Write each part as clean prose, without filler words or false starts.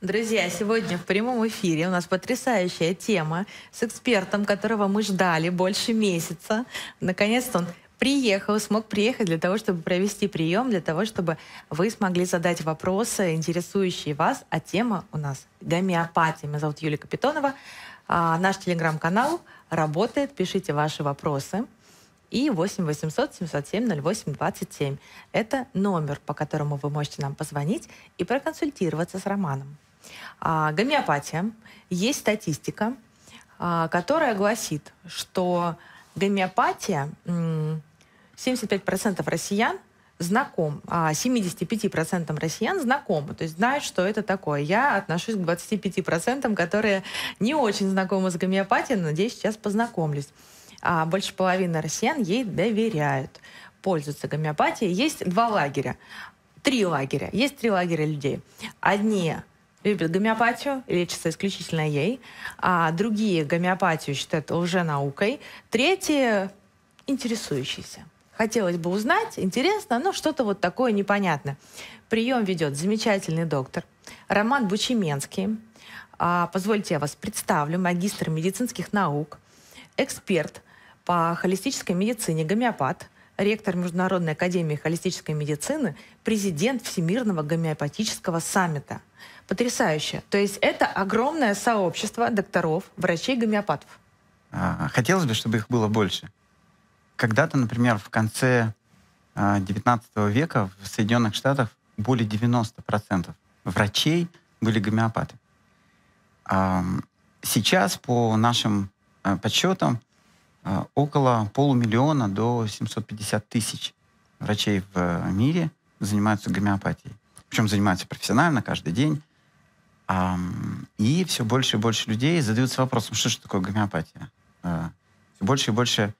Друзья, сегодня в прямом эфире у нас потрясающая тема с экспертом, которого мы ждали больше месяца. Наконец-то он приехал, смог приехать для того, чтобы провести прием, для того, чтобы вы смогли задать вопросы, интересующие вас. А тема у нас гомеопатия. Меня зовут Юлия Капитонова. Наш телеграм-канал работает. Пишите ваши вопросы. И 8 800 707 08 27. Это номер, по которому вы можете нам позвонить и проконсультироваться с Романом. Гомеопатия. Есть статистика, которая гласит, что гомеопатия 75% россиян знаком, 75% россиян знакомы, то есть знают, что это такое. Я отношусь к 25%, которые не очень знакомы с гомеопатией, но, надеюсь, сейчас познакомлюсь. Больше половины россиян ей доверяют, пользуются гомеопатией. Есть два лагеря, три лагеря. Есть три лагеря людей. Одни любят гомеопатию, лечатся исключительно ей, а другие гомеопатию считают лженаукой, третьи — интересующиеся. Хотелось бы узнать, интересно, но что-то вот такое непонятно. Прием ведет замечательный доктор Роман Бучименский. Позвольте, я вас представлю, магистр медицинских наук, эксперт по холистической медицине, гомеопат, ректор Международной академии холистической медицины, президент Всемирного гомеопатического саммита. Потрясающе. То есть это огромное сообщество докторов, врачей-гомеопатов. Хотелось бы, чтобы их было больше. Когда-то, например, в конце 19 века в Соединенных Штатах более 90% врачей были гомеопаты. Сейчас, по нашим подсчетам, около полумиллиона до 750 тысяч врачей в мире занимаются гомеопатией. Причем занимаются профессионально, каждый день. И все больше и больше людей задаются вопросом, что же такое гомеопатия. Все больше и больше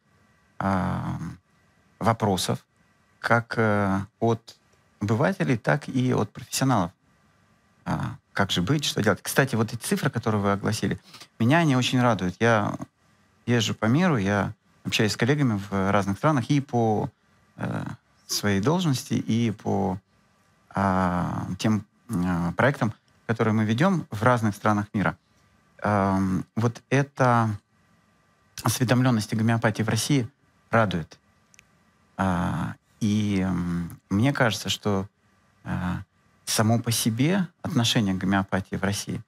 вопросов как от обывателей, так и от профессионалов. Как же быть, что делать. Кстати, вот эти цифры, которые вы огласили, меня они очень радуют. Я езжу по миру, я общаюсь с коллегами в разных странах и по своей должности, и по тем проектам, которые мы ведем в разных странах мира. Вот эта осведомленность о гомеопатии в России радует. И мне кажется, что само по себе отношение к гомеопатии в России,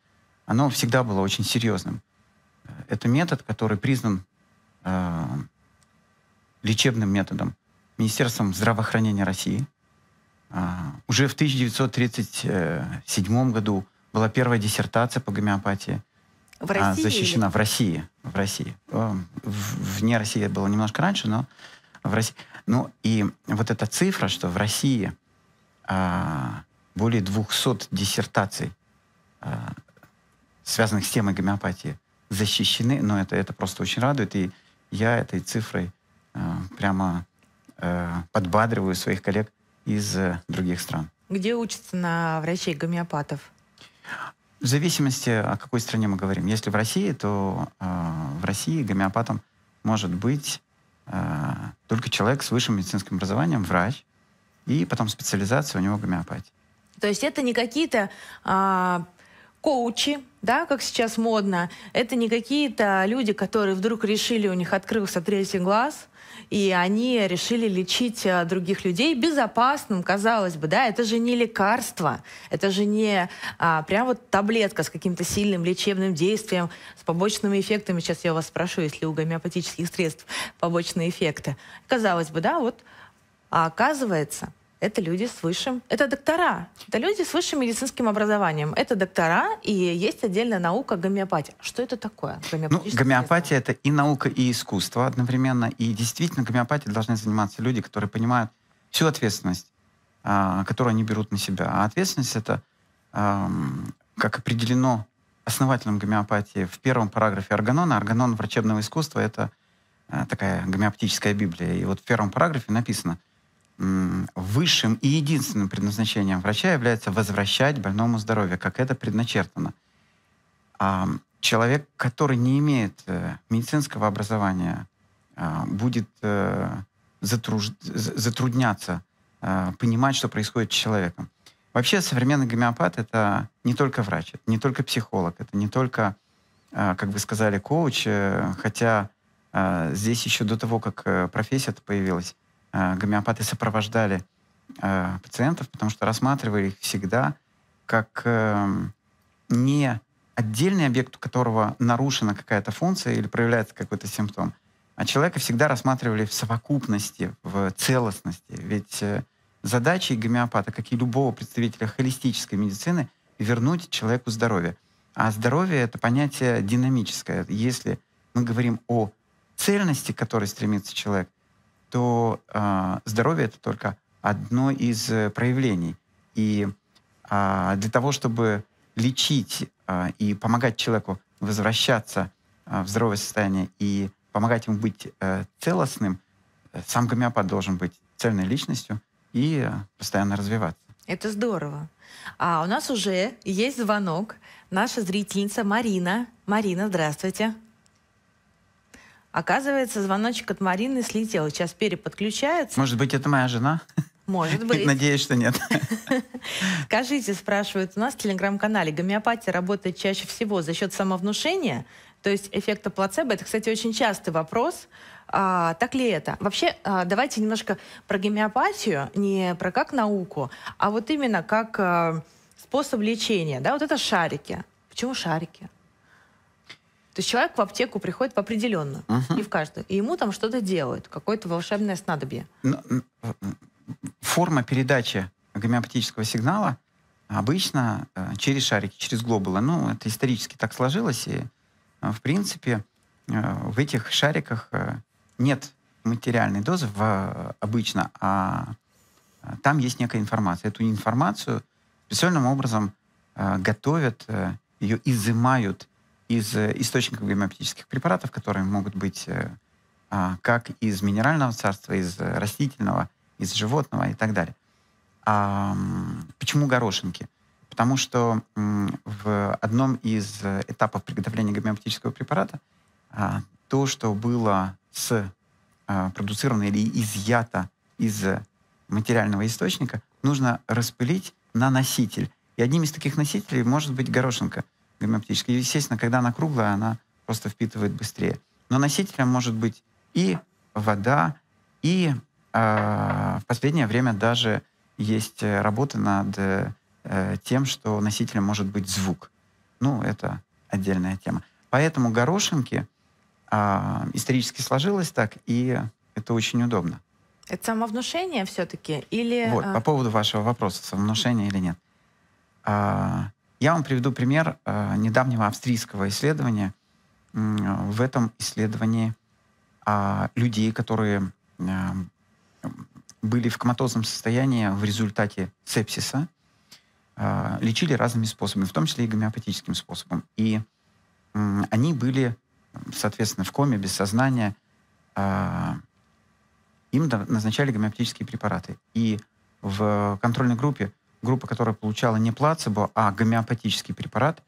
оно всегда было очень серьезным. Это метод, который признан лечебным методом Министерством здравоохранения России. Уже в 1937 году была первая диссертация по гомеопатии защищена в России. В России. Вне России было немножко раньше, но в России. Ну и вот эта цифра, что в России более 200 диссертаций, связанных с темой гомеопатии, защищены, но это просто очень радует. И я этой цифрой прямо подбадриваю своих коллег из других стран. Где учатся на врачей-гомеопатов? В зависимости, о какой стране мы говорим. Если в России, то в России гомеопатом может быть только человек с высшим медицинским образованием, врач, и потом специализация у него гомеопатия. То есть это не какие-то коучи, да, как сейчас модно, это не какие-то люди, которые вдруг решили, у них открылся третий глаз, и они решили лечить других людей безопасным, казалось бы, да, это же не лекарство, это же не прям вот таблетка с каким-то сильным лечебным действием, с побочными эффектами. Сейчас я вас спрошу, если у гомеопатических средств побочные эффекты. Казалось бы, да, вот, а оказывается, это люди с высшим, это доктора, это люди с высшим медицинским образованием, это доктора, и есть отдельная наука гомеопатия. Что это такое? Ну, гомеопатия — это и наука, и искусство одновременно, и действительно гомеопатией должны заниматься люди, которые понимают всю ответственность, которую они берут на себя. А ответственность — это, как определено основателем гомеопатии в первом параграфе Органона, Органон врачебного искусства — это такая гомеопатическая библия. И вот в первом параграфе написано: высшим и единственным предназначением врача является возвращать больному здоровье, как это предначертано. А человек, который не имеет медицинского образования, будет затрудняться понимать, что происходит с человеком. Вообще современный гомеопат — это не только врач, это не только психолог, это не только, как вы сказали, коуч, хотя здесь еще до того, как профессия появилась, гомеопаты сопровождали пациентов, потому что рассматривали их всегда как не отдельный объект, у которого нарушена какая-то функция или проявляется какой-то симптом, а человека всегда рассматривали в совокупности, в целостности. Ведь задачей гомеопата, как и любого представителя холистической медицины, вернуть человеку здоровье. А здоровье — это понятие динамическое. Если мы говорим о цельности, к которой стремится человек, то здоровье — это только одно из проявлений. И для того, чтобы лечить и помогать человеку возвращаться в здоровое состояние и помогать ему быть целостным, сам гомеопат должен быть цельной личностью и постоянно развиваться. Это здорово. А у нас уже есть звонок. Наша зрительница Марина. Марина, здравствуйте. Оказывается, звоночек от Марины слетел. Сейчас переподключается. Может быть, это моя жена? Может быть. Надеюсь, что нет. Скажите, спрашивают, у нас в телеграм-канале, гомеопатия работает чаще всего за счет самовнушения, то есть эффекта плацебо. Это, кстати, очень частый вопрос. Так ли это? Вообще, давайте немножко про гомеопатию, не про как науку, а вот именно как способ лечения. Да? Вот это шарики. Почему шарики? То есть человек в аптеку приходит в определенную, не в каждую, и ему там что-то делают, какое-то волшебное снадобье. Форма передачи гомеопатического сигнала обычно через шарики, через глобулы. Ну, это исторически так сложилось, и, в принципе, в этих шариках нет материальной дозы обычно, а там есть некая информация. Эту информацию специальным образом готовят, ее изымают из источников гомеопатических препаратов, которые могут быть как из минерального царства, из растительного, из животного и так далее. Почему горошинки? Потому что в одном из этапов приготовления гомеопатического препарата то, что было спродуцировано или изъято из материального источника, нужно распылить на носитель. И одним из таких носителей может быть горошинка гомеопатическая. Естественно, когда она круглая, она просто впитывает быстрее. Но носителем может быть и вода, и в последнее время даже есть работа над тем, что носителем может быть звук. Ну, это отдельная тема. Поэтому горошинки исторически сложилось так, и это очень удобно. Это самовнушение все-таки? Или... Вот, по поводу вашего вопроса, самовнушение или нет. Я вам приведу пример недавнего австрийского исследования. В этом исследовании людей, которые были в коматозном состоянии в результате сепсиса, лечили разными способами, в том числе и гомеопатическим способом. И они были, соответственно, в коме, без сознания. Им назначали гомеопатические препараты. И в контрольной группе, группа, которая получала не плацебо, а гомеопатический препарат,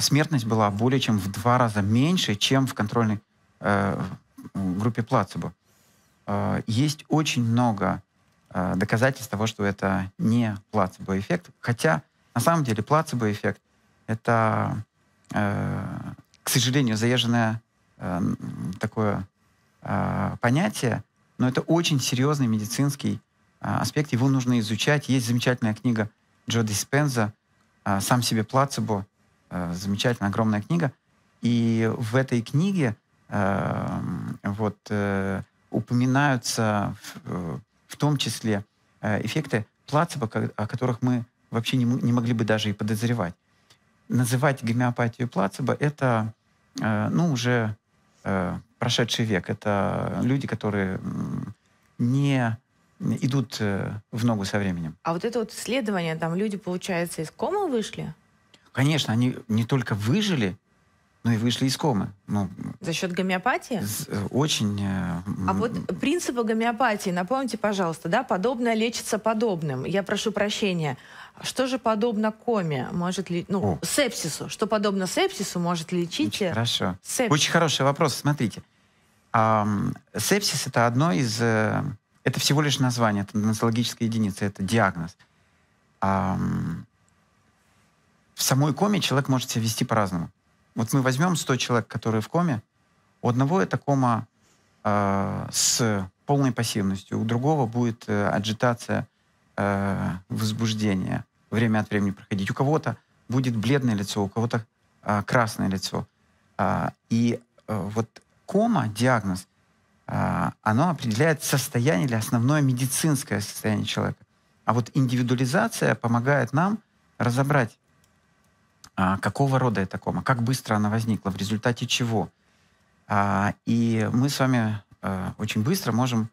смертность была более чем в 2 раза меньше, чем в контрольной группе плацебо. Есть очень много доказательств того, что это не плацебо-эффект. Хотя, на самом деле, плацебо-эффект — это, к сожалению, заезженное такое понятие, но это очень серьезный медицинский аспект, его нужно изучать. Есть замечательная книга Джо Диспенза «Сам себе плацебо», замечательная, огромная книга. И в этой книге упоминаются в том числе эффекты плацебо, о которых мы вообще не могли бы даже и подозревать. Называть гомеопатию плацебо — это уже прошедший век. Это люди, которые не идут в ногу со временем. А вот это вот исследование, там люди, получается, из комы вышли? Конечно, они не только выжили, но и вышли из комы. Ну, за счет гомеопатии? Очень... А вот принципы гомеопатии, напомните, пожалуйста, да, подобное лечится подобным. Я прошу прощения. Что же подобно коме? Может ли... Ну, сепсису. Что подобно сепсису может лечить? Очень хорошо. Сепсис. Очень хороший вопрос. Смотрите. Сепсис — это одно из... Это всего лишь название, это нозологическая единица, это диагноз. в самой коме человек может себя вести по-разному. Вот мы возьмем 100 человек, которые в коме. У одного это кома с полной пассивностью, у другого будет аджитация, возбуждение время от времени проходить. У кого-то будет бледное лицо, у кого-то красное лицо. Вот кома, диагноз, оно определяет состояние или основное медицинское состояние человека. А вот индивидуализация помогает нам разобрать, какого рода эта кома, как быстро она возникла, в результате чего. И мы с вами очень быстро можем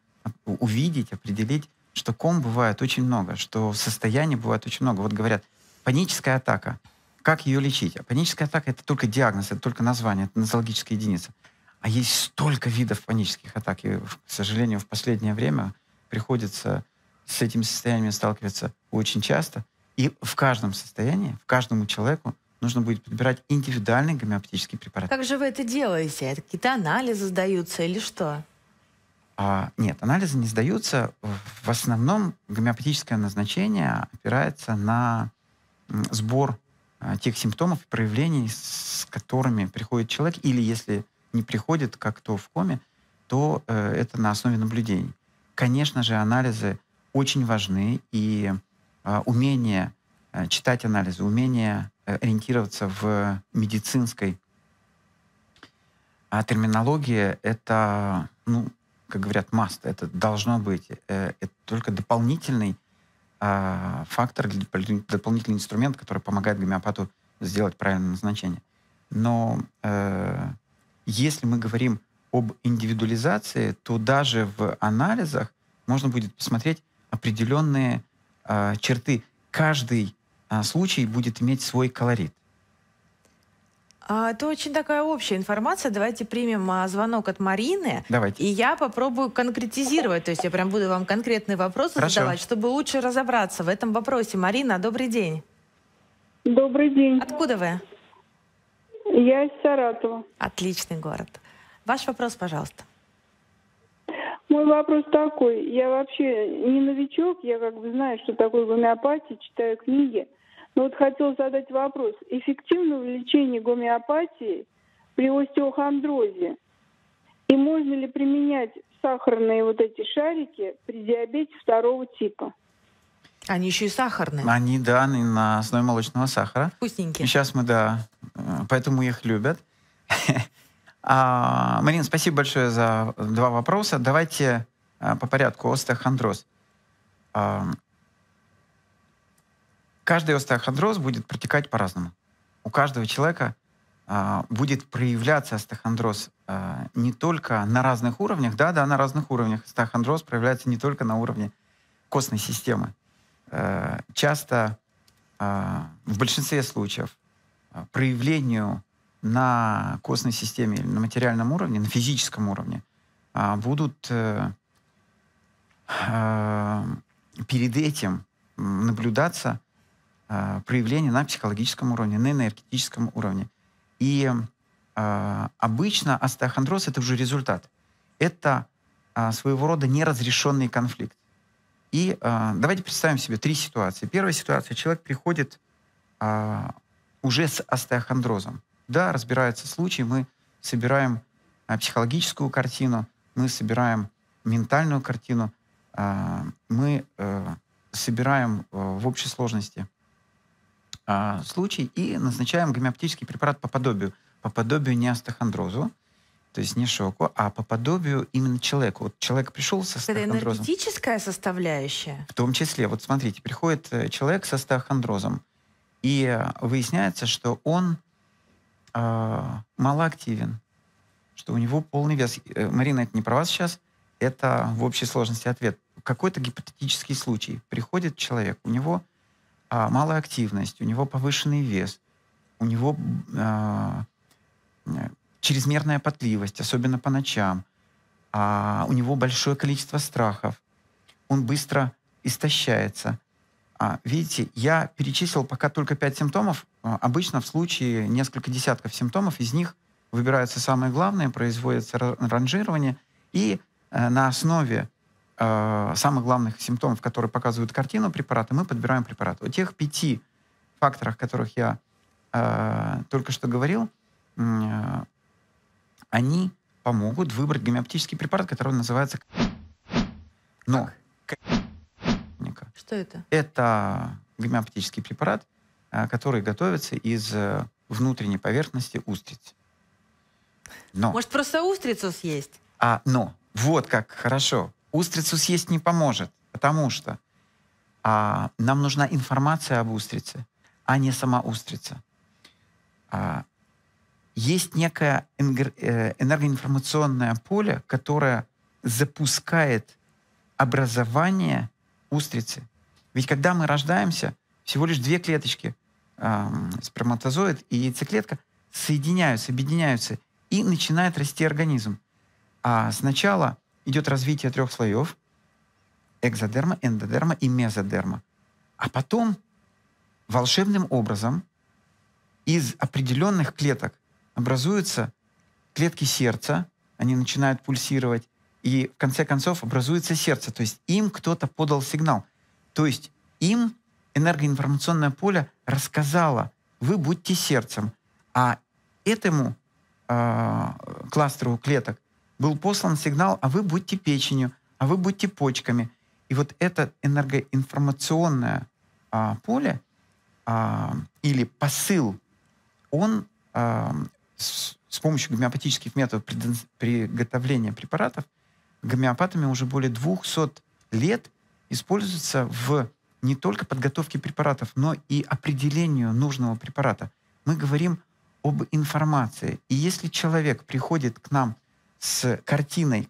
увидеть, определить, что ком бывает очень много, что состояний бывает очень много. Вот говорят, паническая атака, как ее лечить? А паническая атака — это только диагноз, это только название, это нозологическая единица. А есть столько видов панических атак. И, к сожалению, в последнее время приходится с этими состояниями сталкиваться очень часто. И в каждом состоянии, в каждому человеку нужно будет подбирать индивидуальный гомеопатический препарат. Как же вы это делаете? Это какие-то анализы сдаются или что? Нет, анализы не сдаются. В основном гомеопатическое назначение опирается на сбор тех симптомов и проявлений, с которыми приходит человек, или если не приходит, как то в коме, то это на основе наблюдений. Конечно же, анализы очень важны, и умение читать анализы, умение ориентироваться в медицинской терминологии — это, ну, как говорят, must, это должно быть. Это только дополнительный фактор, дополнительный инструмент, который помогает гомеопату сделать правильное назначение. Но если мы говорим об индивидуализации, то даже в анализах можно будет посмотреть определенные черты. Каждый случай будет иметь свой колорит. Это очень такая общая информация. Давайте примем звонок от Марины. Давайте. И я попробую конкретизировать. То есть я прям буду вам конкретные вопросы задавать, чтобы лучше разобраться в этом вопросе. Марина, добрый день. Добрый день. Откуда вы? Я из Саратова. Отличный город. Ваш вопрос, пожалуйста. Мой вопрос такой. Я вообще не новичок, я как бы знаю, что такое гомеопатия, читаю книги. Но вот хотела задать вопрос. Эффективно ли лечение гомеопатии при остеохондрозе? И можно ли применять сахарные вот эти шарики при диабете 2 типа? Они еще и сахарные. Они, да, они на основе молочного сахара. Вкусненькие. И сейчас мы, да, поэтому их любят. Марина, спасибо большое за 2 вопроса. Давайте по порядку. Остеохондроз. Каждый остеохондроз будет протекать по-разному. У каждого человека будет проявляться остеохондроз не только на разных уровнях. Да, на разных уровнях остеохондроз проявляется не только на уровне костной системы. Часто, в большинстве случаев, проявлению на костной системе или на материальном уровне, на физическом уровне, будут перед этим наблюдаться проявления на психологическом уровне, на энергетическом уровне. И обычно остеохондроз — это уже результат. Это своего рода неразрешенный конфликт. И давайте представим себе 3 ситуации. Первая ситуация. Человек приходит уже с остеохондрозом. Да, разбирается случай, мы собираем психологическую картину, мы собираем ментальную картину, мы собираем в общей сложности случай и назначаем гомеопатический препарат по подобию не остеохондрозу, то есть не шоку, а по подобию именно человеку. Вот человек пришел с остеохондрозом. Это энергетическая составляющая? В том числе. Вот смотрите, приходит человек с остеохондрозом, и выясняется, что он малоактивен, что у него полный вес. Марина, это не про вас сейчас, это в общей сложности ответ. Какой-то гипотетический случай. Приходит человек, у него малая активность, у него повышенный вес, у него чрезмерная потливость, особенно по ночам, у него большое количество страхов, он быстро истощается. Видите, я перечислил пока только 5 симптомов. Обычно в случае несколько десятков симптомов, из них выбираются самые главные, производится ранжирование, и на основе самых главных симптомов, которые показывают картину препарата, мы подбираем препарат. О тех 5 факторах, о которых я только что говорил, они помогут выбрать гомеопатический препарат, который называется... Но... Что это? Это гомеопатический препарат, который готовится из внутренней поверхности устрицы. Но. Может, просто устрицу съесть? Но вот как хорошо. Устрицу съесть не поможет, потому что нам нужна информация об устрице, а не сама устрица. Есть некое энергоинформационное поле, которое запускает образование устрицы. Ведь когда мы рождаемся, всего лишь 2 клеточки, сперматозоид и яйцеклетка, соединяются, объединяются, и начинает расти организм. А сначала идет развитие 3 слоев: экзодерма, эндодерма и мезодерма. А потом волшебным образом из определенных клеток образуются клетки сердца, они начинают пульсировать, и в конце концов образуется сердце. То есть им кто-то подал сигнал. То есть им энергоинформационное поле рассказало: вы будьте сердцем. А этому кластеру клеток был послан сигнал: а вы будьте печенью, а вы будьте почками. И вот это энергоинформационное поле или посыл, он с помощью гомеопатических методов приготовления препаратов гомеопатами уже более 200 лет используется в не только подготовке препаратов, но и определению нужного препарата. Мы говорим об информации. И если человек приходит к нам с картиной,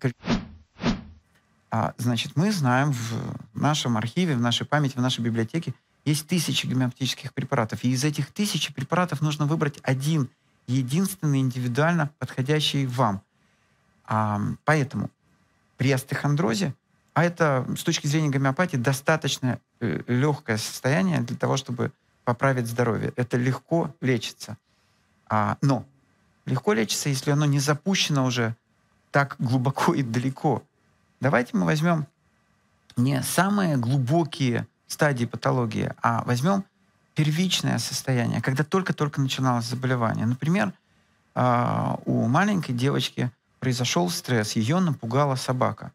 значит, мы знаем, в нашем архиве, в нашей памяти, в нашей библиотеке есть 1000 гомеопатических препаратов. И из этих 1000 препаратов нужно выбрать один, единственный, индивидуально подходящий вам. Поэтому при остеохондрозе, а это с точки зрения гомеопатии достаточно легкое состояние для того, чтобы поправить здоровье. Это легко лечится. Но легко лечится, если оно не запущено уже так глубоко и далеко. Давайте мы возьмем не самые глубокие стадии патологии, а возьмем первичное состояние, когда только-только начиналось заболевание. Например, у маленькой девочки произошел стресс, ее напугала собака.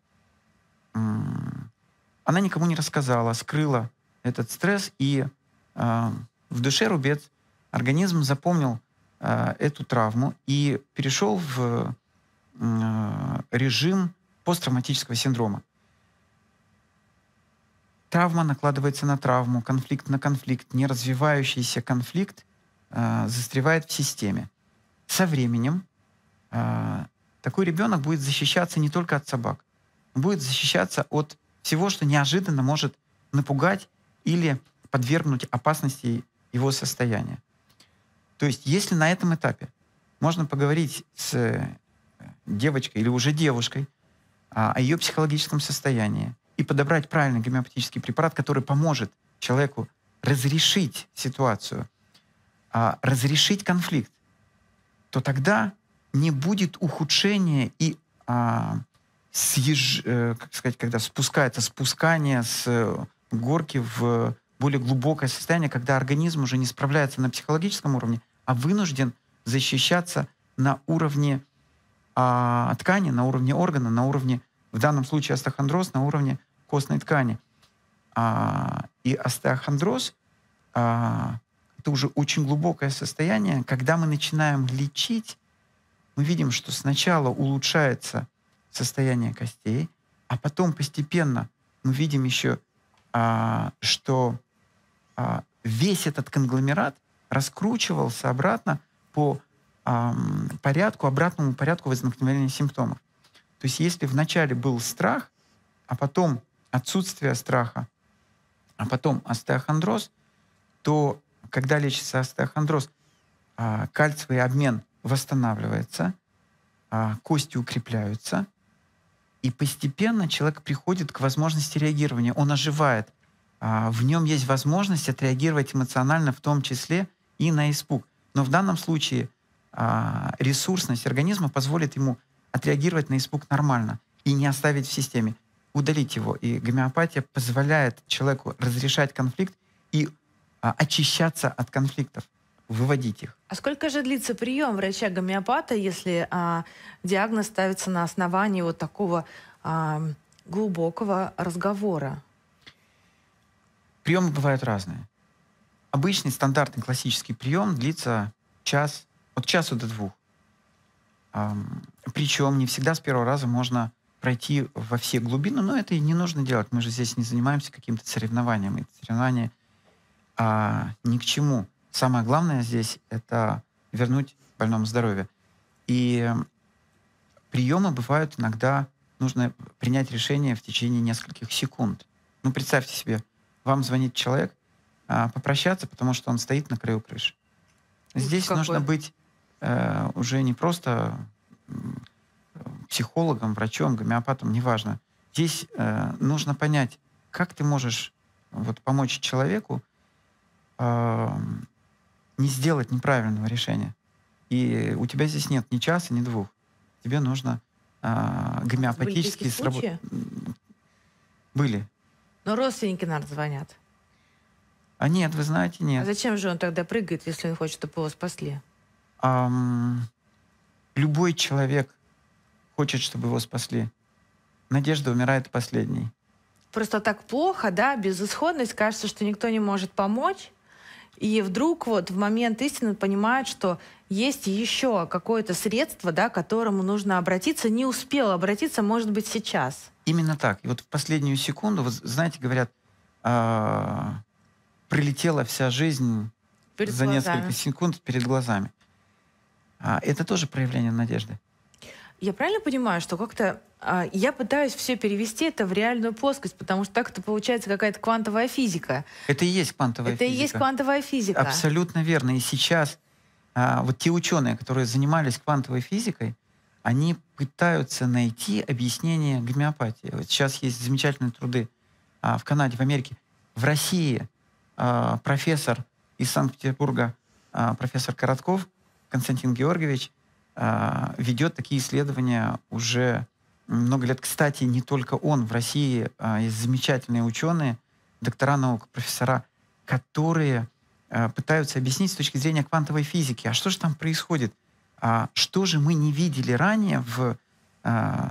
Она никому не рассказала, скрыла этот стресс, и в душе рубец, организм запомнил эту травму и перешел в режим посттравматического синдрома. Травма накладывается на травму, конфликт на конфликт, неразвивающийся конфликт застревает в системе. Со временем такой ребенок будет защищаться не только от собак, он будет защищаться от всего, что неожиданно может напугать или подвергнуть опасности его состояния. То есть если на этом этапе можно поговорить с девочкой или уже девушкой о ее психологическом состоянии и подобрать правильный гомеопатический препарат, который поможет человеку разрешить ситуацию, разрешить конфликт, то тогда не будет ухудшения и когда спускается спускание с горки в более глубокое состояние, когда организм уже не справляется на психологическом уровне, а вынужден защищаться на уровне ткани, на уровне органа, на уровне, в данном случае остеохондроз, на уровне костной ткани. И остеохондроз — это уже очень глубокое состояние. Когда мы начинаем лечить, мы видим, что сначала улучшается состояние костей, а потом постепенно мы видим еще, что весь этот конгломерат раскручивался обратно по порядку, обратному порядку возникновения симптомов. То есть если вначале был страх, а потом отсутствие страха, а потом остеохондроз, то когда лечится остеохондроз, кальциевый обмен восстанавливается, кости укрепляются, и постепенно человек приходит к возможности реагирования. Он оживает. В нем есть возможность отреагировать эмоционально, в том числе и на испуг. Но в данном случае ресурсность организма позволит ему отреагировать на испуг нормально и не оставить в системе. удалить его. И гомеопатия позволяет человеку разрешать конфликт и очищаться от конфликтов, выводить их. А сколько же длится прием врача-гомеопата, если диагноз ставится на основании вот такого глубокого разговора? Приемы бывают разные. Обычный, стандартный, классический прием длится час, от часа до двух. Причем не всегда с первого раза можно пройти во все глубины, но это и не нужно делать. Мы же здесь не занимаемся каким-то соревнованием. Это соревнование ни к чему. Самое главное здесь — это вернуть больному здоровье. И приемы бывают иногда... Нужно принять решение в течение нескольких секунд. Ну, представьте себе, вам звонит человек попрощаться, потому что он стоит на краю крыши. Здесь нужно быть уже не просто психологом, врачом, гомеопатом, неважно. Здесь нужно понять, как ты можешь вот, помочь человеку не сделать неправильного решения. И у тебя здесь нет ни часа, ни двух. Тебе нужно гомеопатические сработки. Были. Но родственники, наверное, звонят. А нет, вы знаете, нет. А зачем же он тогда прыгает, если он хочет, чтобы его спасли? Любой человек хочет, чтобы его спасли. Надежда умирает последней. Просто так плохо, да, безысходность. Кажется, что никто не может помочь. И вдруг вот в момент истины понимают, что есть еще какое-то средство, да, к которому нужно обратиться. Не успел обратиться, может быть, сейчас. Именно так. И вот в последнюю секунду, вот, знаете, говорят, прилетела вся жизнь за несколько секунд перед глазами. Это тоже проявление надежды. Я правильно понимаю, что как-то я пытаюсь все перевести это в реальную плоскость, потому что так это получается какая-то квантовая физика. Это и есть квантовая физика. Это и есть квантовая физика. Абсолютно верно. И сейчас вот те ученые, которые занимались квантовой физикой, они пытаются найти объяснение гомеопатии. Вот сейчас есть замечательные труды в Канаде, в Америке. В России профессор из Санкт-Петербурга, профессор Коротков, Константин Георгиевич, ведет такие исследования уже много лет. Кстати, не только он. В России есть замечательные ученые, доктора наук, профессора, которые пытаются объяснить с точки зрения квантовой физики. А что же там происходит? Что же мы не видели ранее?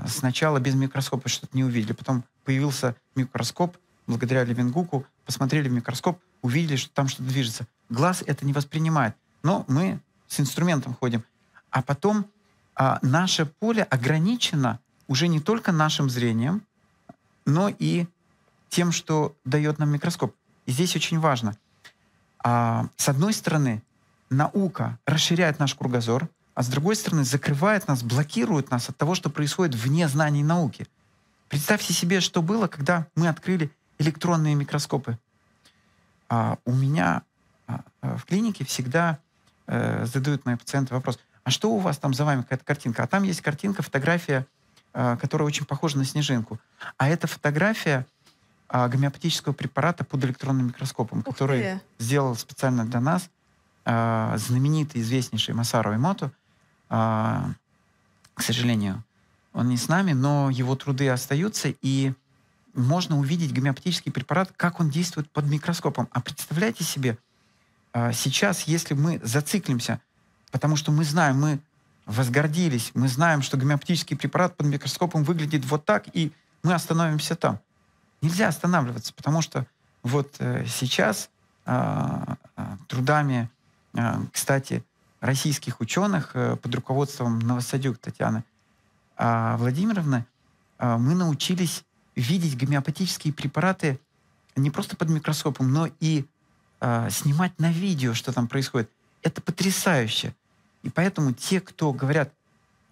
Сначала без микроскопа что-то не увидели. Потом появился микроскоп, благодаря Левингуку. Посмотрели в микроскоп, увидели, что там что-то движется. Глаз это не воспринимает. Но мы с инструментом ходим. А потом наше поле ограничено уже не только нашим зрением, но и тем, что дает нам микроскоп. И здесь очень важно. С одной стороны, наука расширяет наш кругозор, а с другой стороны, закрывает нас, блокирует нас от того, что происходит вне знаний науки. Представьте себе, что было, когда мы открыли электронные микроскопы. У меня в клинике всегда задают мои пациенты вопрос: а что у вас там за вами какая-то картинка? А там есть картинка, фотография, которая очень похожа на снежинку. А это фотография гомеопатического препарата под электронным микроскопом, который сделал специально для нас знаменитый, известнейший Масару Эмото. К сожалению, он не с нами, но его труды остаются, и можно увидеть гомеопатический препарат, как он действует под микроскопом. А представляете себе, сейчас, если мы зациклимся, потому что мы знаем, мы возгордились, мы знаем, что гомеопатический препарат под микроскопом выглядит вот так, и мы остановимся там. Нельзя останавливаться, потому что вот сейчас трудами, кстати, российских ученых под руководством Новосадюк Татьяны Владимировны мы научились видеть гомеопатические препараты не просто под микроскопом, но и снимать на видео, что там происходит. Это потрясающе. И поэтому те, кто говорят,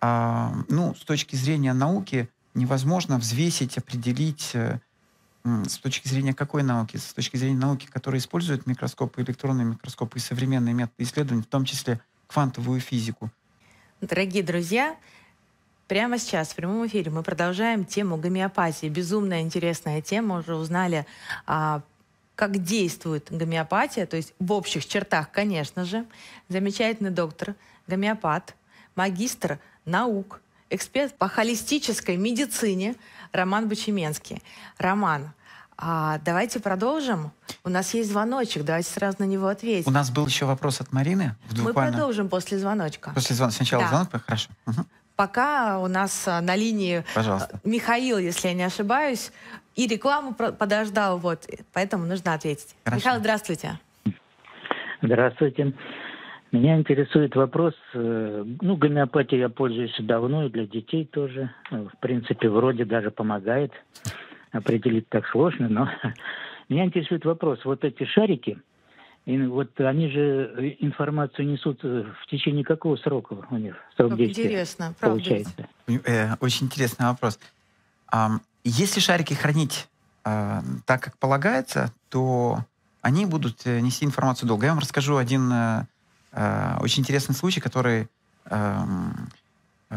ну, с точки зрения науки невозможно взвесить, определить, с точки зрения какой науки? С точки зрения науки, которая использует микроскопы, электронные микроскопы и современные методы исследований, в том числе квантовую физику. Дорогие друзья, прямо сейчас в прямом эфире мы продолжаем тему гомеопатии. Безумно интересная тема. Уже узнали как действует гомеопатия, то есть в общих чертах, конечно же. Замечательный доктор, гомеопат, магистр наук, эксперт по холистической медицине Роман Бучименский. Роман, давайте продолжим. У нас есть звоночек, давайте сразу на него ответим. У нас был еще вопрос от Марины. Мы продолжим после звоночка. После звонка. Сначала звонок, хорошо. Угу. Пока у нас на линии Михаил, если я не ошибаюсь, и рекламу подождал, вот, поэтому нужно ответить. Хорошо. Михаил, здравствуйте. Здравствуйте. Меня интересует вопрос, ну, гомеопатией я пользуюсь давно, и для детей тоже. В принципе, вроде даже помогает. Определить так сложно, но... Меня интересует вопрос. Вот эти шарики, вот они же информацию несут в течение какого срока у них? Срок действия, интересно, получается. Очень интересный вопрос. Если шарики хранить так, как полагается, то они будут нести информацию долго. Я вам расскажу один очень интересный случай, который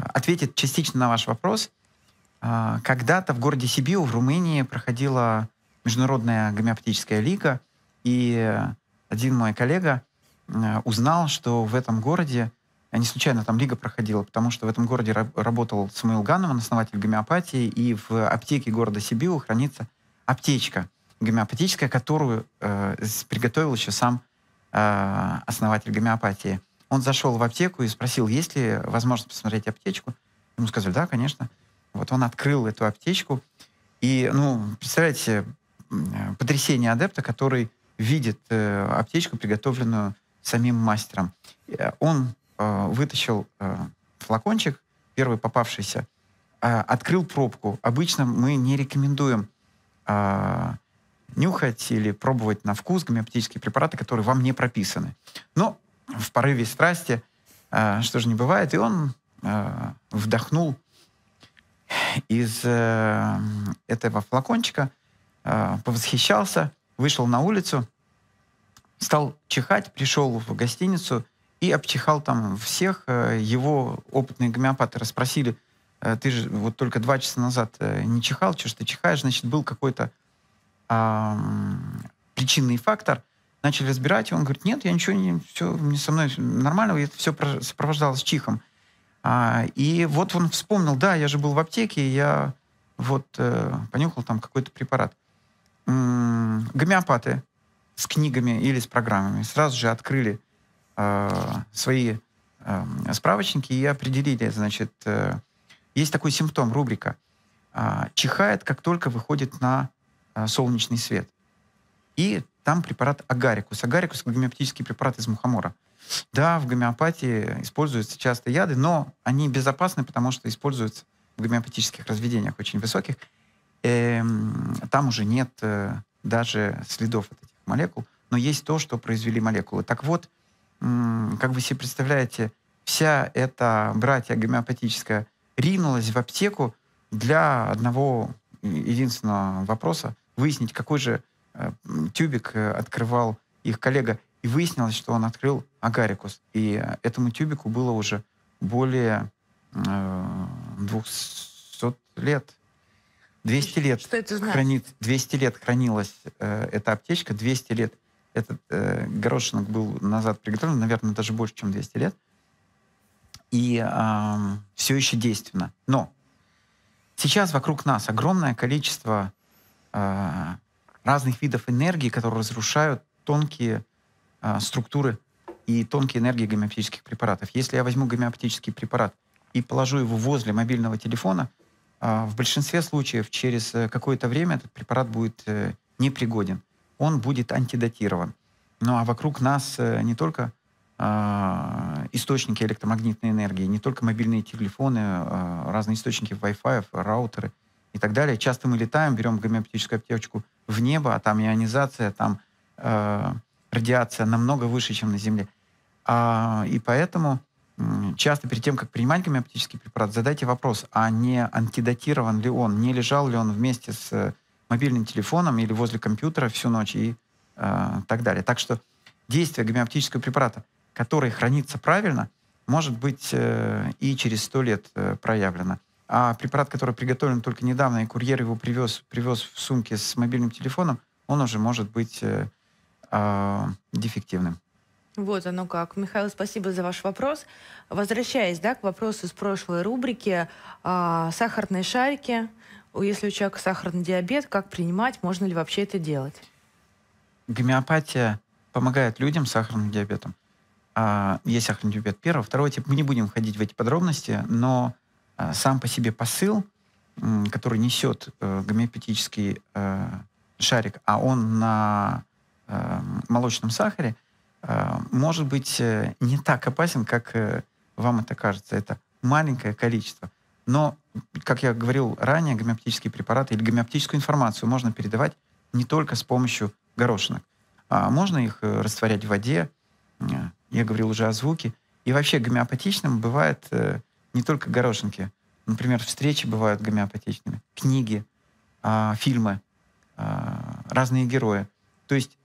ответит частично на ваш вопрос. Когда-то в городе Сибиу, в Румынии, проходила Международная гомеопатическая лига, и один мой коллега узнал, что в этом городе, не случайно там лига проходила, потому что в этом городе работал Самуил Ганеман, основатель гомеопатии, и в аптеке города Сибиу хранится аптечка гомеопатическая, которую приготовил еще сам основатель гомеопатии. Он зашел в аптеку и спросил, есть ли возможность посмотреть аптечку. Ему сказали, да, конечно. Вот он открыл эту аптечку. И, ну, представляете, потрясение адепта, который видит аптечку, приготовленную самим мастером. Он вытащил флакончик, первый попавшийся, открыл пробку. Обычно мы не рекомендуем нюхать или пробовать на вкус гомеопатические препараты, которые вам не прописаны. Но в порыве страсти, что же не бывает, и он вдохнул из этого флакончика, повосхищался, вышел на улицу, стал чихать, пришел в гостиницу и обчихал там всех. Его опытные гомеопаты расспросили, ты же вот только 2 часа назад не чихал, что ж ты чихаешь? Значит, был какой-то причинный фактор. Начали разбирать, и он говорит, нет, я ничего не... Все со мной нормально, это все сопровождалось чихом. И вот он вспомнил, да, я же был в аптеке, я вот понюхал там какой-то препарат. Гомеопаты с книгами или с программами сразу же открыли свои справочники и определили, значит, есть такой симптом, рубрика. Чихает, как только выходит на солнечный свет. И там препарат Агарикус. Агарикус — гомеопатический препарат из мухомора. Да, в гомеопатии используются часто яды, но они безопасны, потому что используются в гомеопатических разведениях очень высоких. Там уже нет даже следов от этих молекул, но есть то, что произвели молекулы. Так вот, как вы себе представляете, вся эта братья гомеопатическая ринулась в аптеку для одного единственного вопроса — выяснить, какой же тюбик открывал их коллега. И выяснилось, что он открыл агарикус. И этому тюбику было уже более 200 лет. 200 лет, что это значит? 200 лет хранилась эта аптечка. 200 лет этот горошинок был назад приготовлен. Наверное, даже больше, чем 200 лет. И все еще действенно. Но сейчас вокруг нас огромное количество разных видов энергии, которые разрушают тонкие структуры и тонкие энергии гомеопатических препаратов. Если я возьму гомеопатический препарат и положу его возле мобильного телефона, в большинстве случаев через какое-то время этот препарат будет непригоден. Он будет антидатирован. Ну а вокруг нас не только источники электромагнитной энергии, не только мобильные телефоны, разные источники Wi-Fi, раутеры и так далее. Часто мы летаем, берем гомеопатическую аптечку в небо, а там ионизация, там... радиация намного выше, чем на Земле. И поэтому часто перед тем, как принимать гомеопатический препарат, задайте вопрос, а не антидатирован ли он, не лежал ли он вместе с мобильным телефоном или возле компьютера всю ночь и так далее. Так что действие гомеопатического препарата, который хранится правильно, может быть и через 100 лет проявлено. А препарат, который приготовлен только недавно, и курьер его привез в сумке с мобильным телефоном, он уже может быть дефективным. Вот оно как. Михаил, спасибо за ваш вопрос. Возвращаясь, да, к вопросу из прошлой рубрики, сахарные шарики. Если у человека сахарный диабет, как принимать, можно ли вообще это делать? Гомеопатия помогает людям с сахарным диабетом. Есть сахарный диабет первого, второго типа. Мы не будем входить в эти подробности, но сам по себе посыл, который несет гомеопатический шарик, а он на молочном сахаре, может быть, не так опасен, как вам это кажется. Это маленькое количество. Но, как я говорил ранее, гомеопатические препараты или гомеопатическую информацию можно передавать не только с помощью горошинок. А можно их растворять в воде. Я говорил уже о звуке. И вообще гомеопатичным бывают не только горошинки. Например, встречи бывают гомеопатичными. Книги, фильмы, разные герои. То есть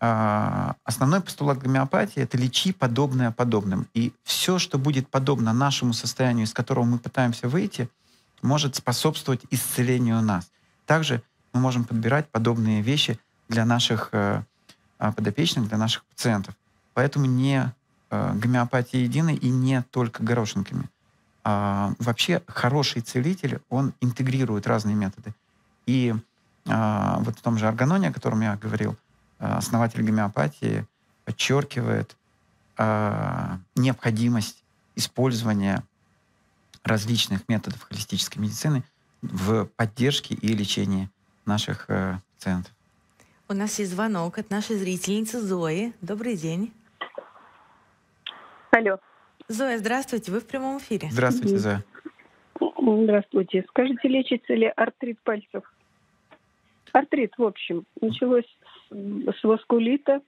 основной постулат гомеопатии — это лечи подобное подобным. И все, что будет подобно нашему состоянию, из которого мы пытаемся выйти, может способствовать исцелению нас. Также мы можем подбирать подобные вещи для наших подопечных, для наших пациентов. Поэтому не гомеопатия единой и не только горошинками. Вообще хороший целитель, он интегрирует разные методы. И вот в том же Органоне, о котором я говорил, основатель гомеопатии подчеркивает необходимость использования различных методов холистической медицины в поддержке и лечении наших пациентов. У нас есть звонок от нашей зрительницы Зои. Добрый день. Алло. Зоя, здравствуйте. Вы в прямом эфире. Здравствуйте, Зоя. Здравствуйте. Скажите, лечится ли артрит пальцев? Артрит, в общем, началось с воскулита,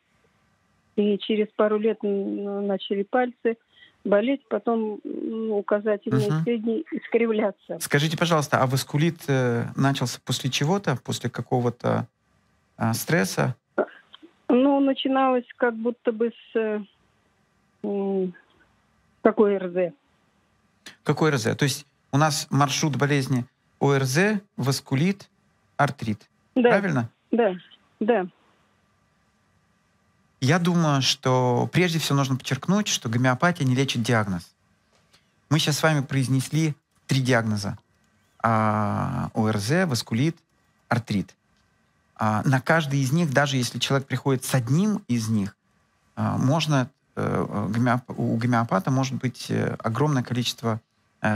и через пару лет начали пальцы болеть, потом указательные средние искривляться. Скажите, пожалуйста, а воскулит начался после чего-то, после какого-то стресса? Ну, начиналось как будто бы с такой ОРЗ. Какой ОРЗ? То есть у нас маршрут болезни ОРЗ, воскулит, артрит. Да. Правильно? Да, да. Я думаю, что прежде всего нужно подчеркнуть, что гомеопатия не лечит диагноз. Мы сейчас с вами произнесли 3 диагноза. ОРЗ, воскулит, артрит. На каждый из них, даже если человек приходит с одним из них, у гомеопата может быть огромное количество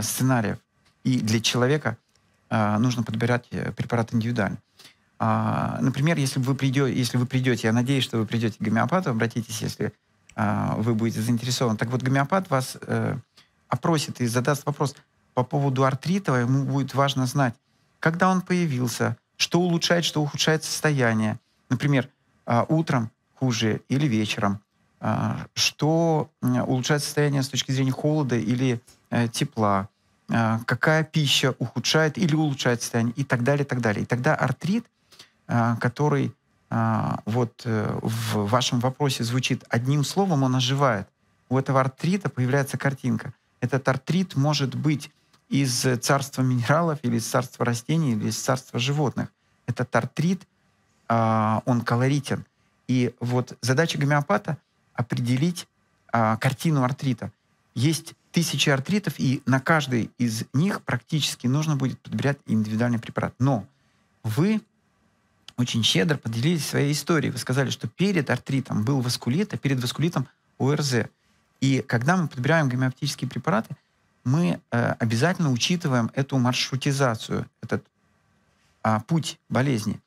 сценариев. И для человека нужно подбирать препарат индивидуально. Например, если вы придете, я надеюсь, что вы придете к гомеопату, обратитесь, если вы будете заинтересованы. Так вот, гомеопат вас опросит и задаст вопрос по поводу артрита. Ему будет важно знать, когда он появился, что улучшает, что ухудшает состояние. Например, утром хуже или вечером. Что улучшает состояние с точки зрения холода или тепла. Какая пища ухудшает или улучшает состояние, и так далее, и так далее. И тогда артрит, который вот в вашем вопросе звучит одним словом, он оживает. У этого артрита появляется картинка. Этот артрит может быть из царства минералов, или из царства растений, или из царства животных. Этот артрит, он колоритен. И вот задача гомеопата — определить картину артрита. Есть тысячи артритов, и на каждый из них практически нужно будет подбирать индивидуальный препарат. Но вы очень щедро поделились своей историей. Вы сказали, что перед артритом был воскулит, а перед воскулитом ОРЗ. И когда мы подбираем гомеопатические препараты, мы обязательно учитываем эту маршрутизацию, этот путь болезни.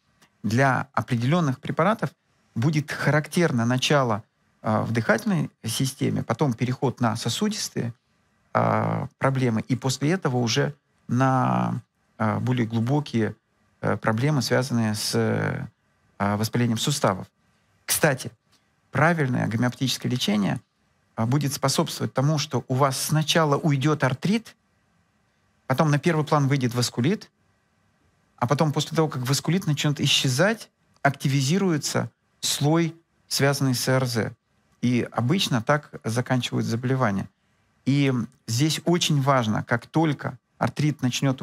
Для определенных препаратов будет характерно начало в дыхательной системе, потом переход на сосудистые проблемы, и после этого уже на более глубокие проблемы, связанные с воспалением суставов. Кстати, правильное гомеопатическое лечение будет способствовать тому, что у вас сначала уйдет артрит, потом на первый план выйдет воскулит, а потом после того, как воскулит начнет исчезать, активизируется слой, связанный с ОРЗ. И обычно так заканчивают заболевания. И здесь очень важно, как только артрит начнет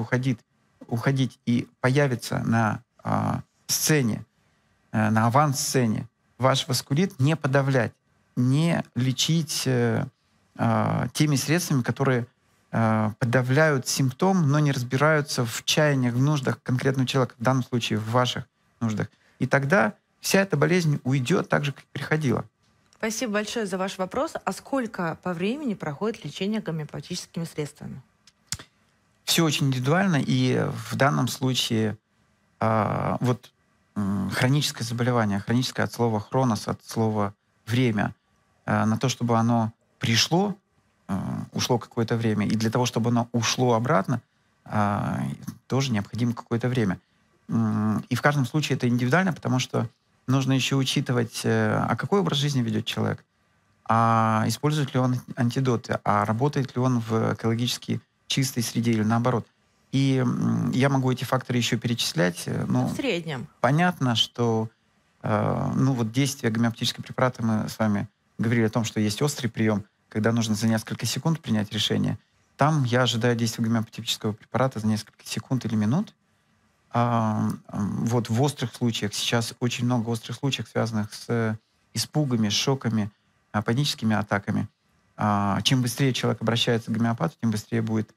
уходить и появится на сцене, на авансцене ваш воскулит, не подавлять. не лечить теми средствами, которые подавляют симптом, но не разбираются в чаяниях, в нуждах конкретного человека, в данном случае в ваших нуждах. И тогда вся эта болезнь уйдет так же, как и приходила. Спасибо большое за ваш вопрос. А сколько по времени проходит лечение гомеопатическими средствами? Все очень индивидуально, и в данном случае хроническое заболевание, хроническое от слова «хронос», от слова «время», на то, чтобы оно пришло, ушло какое-то время, и для того, чтобы оно ушло обратно, тоже необходимо какое-то время. И в каждом случае это индивидуально, потому что нужно еще учитывать, а какой образ жизни ведет человек, а использует ли он антидоты, а работает ли он в экологически чистой среде или наоборот. И я могу эти факторы еще перечислять. Но в среднем. Понятно, что действие гомеопатического препарата, мы с вами говорили о том, что есть острый прием, когда нужно за несколько секунд принять решение. Там я ожидаю действия гомеопатического препарата за несколько секунд или минут. В острых случаях, сейчас очень много острых случаев, связанных с испугами, шоками, паническими атаками. Чем быстрее человек обращается к гомеопату, тем быстрее будет